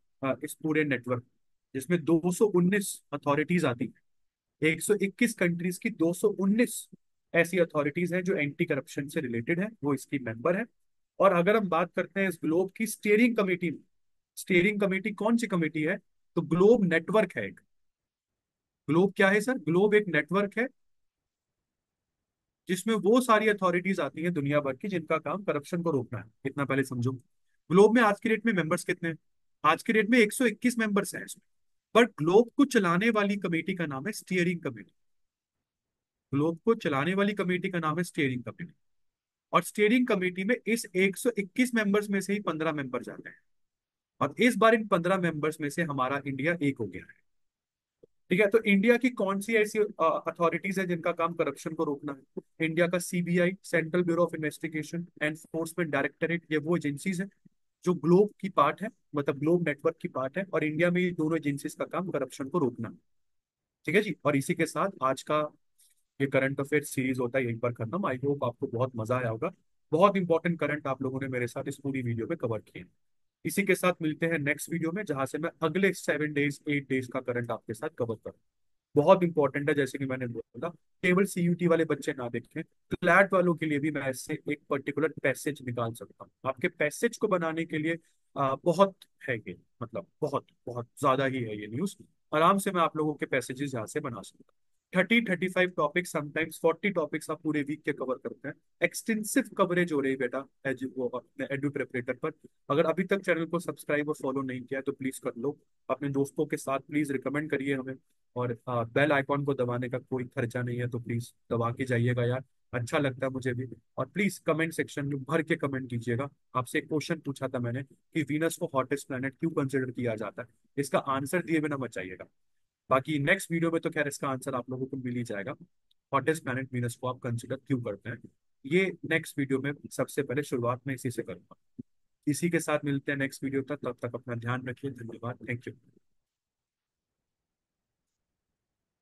इस पूरे नेटवर्क, जिसमें 219 अथॉरिटीज आती हैं। 121 कंट्रीज की 219 ऐसी अथॉरिटीज हैं जो एंटी करप्शन से रिलेटेड है, वो इसकी मेंबर है। और अगर हम बात करते हैं इस ग्लोब की स्टीयरिंग कमेटी, स्टीयरिंग कमेटी कौन सी कमेटी है, तो ग्लोब नेटवर्क है एक। ग्लोब क्या है सर? ग्लोब एक नेटवर्क है जिसमें वो सारी अथॉरिटीज आती हैं दुनिया भर की जिनका काम करप्शन को रोकना है। इतना पहले समझो, ग्लोब में आज के डेट में मेंबर्स कितने हैं? आज के डेट में 121 मेंबर्स हैं इसमें, बट ग्लोब को चलाने वाली कमेटी का नाम है स्टीयरिंग कमेटी। ग्लोब को चलाने वाली कमेटी का नाम है स्टीयरिंग कमेटी, और स्टीयरिंग कमेटी में इस 121 मेंबर्स में से ही 15 मेंबर जाते हैं, और इस बार इन 15 मेंबर्स में से हमारा इंडिया एक हो गया है। ठीक है, तो इंडिया की कौन सी ऐसी अथॉरिटीज है जिनका काम करप्शन को रोकना है? इंडिया का CBI, central bureau of investigation enforcement directorate, ये वो एजेंसीज हैं जो ग्लोब की पार्ट है, मतलब ग्लोब नेटवर्क की पार्ट है, और इंडिया में ये दोनों एजेंसीज का काम करप्शन को रोकना है। ठीक है जी, और इसी के साथ आज का ये करंट अफेयर सीरीज होता है एक बार खत्म। आई होप आपको बहुत मजा आया होगा, बहुत इंपॉर्टेंट करंट आप लोगों ने मेरे साथ इस पूरी वीडियो में कवर किए। इसी के साथ मिलते हैं नेक्स्ट वीडियो में, जहां से मैं अगले 7 डेज 8 डेज का करंट आपके साथ कवर करूँ। बहुत इंपॉर्टेंट है, जैसे कि मैंने बोला केवल सीयूटी वाले बच्चे ना देखें, क्लैट वालों के लिए भी मैं इससे एक पर्टिकुलर पैसेज निकाल सकता हूँ। आपके पैसेज को बनाने के लिए बहुत है ये, मतलब बहुत बहुत ज्यादा ही है ये न्यूज। आराम से मैं आप लोगों के पैसेजेस यहाँ से बना सकता हूँ। 30-35 टॉपिक्स, समटाइम्स 40 टॉपिक्स आप पूरे वीक के कवर करते हैं। एक्सटेंसिव कवरेज हो रही है बेटा अपने एडू प्रिपरेटर पर। अगर अभी तक चैनल को सब्सक्राइब और फॉलो नहीं किया है तो प्लीज कर लो, अपने दोस्तों के साथ प्लीज रिकमेंड करिए हमें, और बेल आइकॉन को दबाने का कोई खर्चा नहीं है तो प्लीज दबा के जाइएगा यार, अच्छा लगता है मुझे भी। और प्लीज कमेंट सेक्शन में भर के कमेंट कीजिएगा। आपसे एक क्वेश्चन पूछा था मैंने कि वीनस को हॉटेस्ट प्लैनेट क्यों कंसिडर किया जाता है, इसका आंसर दिए बिना मत जाइएगा। बाकी नेक्स्ट वीडियो में तो खैर इसका आंसर आप लोगों को मिल ही जाएगा, हॉटेस्ट प्लैनेट वीनस को आप कंसिडर क्यों करते हैं, ये नेक्स्ट वीडियो में सबसे पहले शुरुआत में इसी से करूंगा। इसी के साथ मिलते हैं नेक्स्ट वीडियो तक अपना ध्यान रखिए। धन्यवाद, थैंक यू।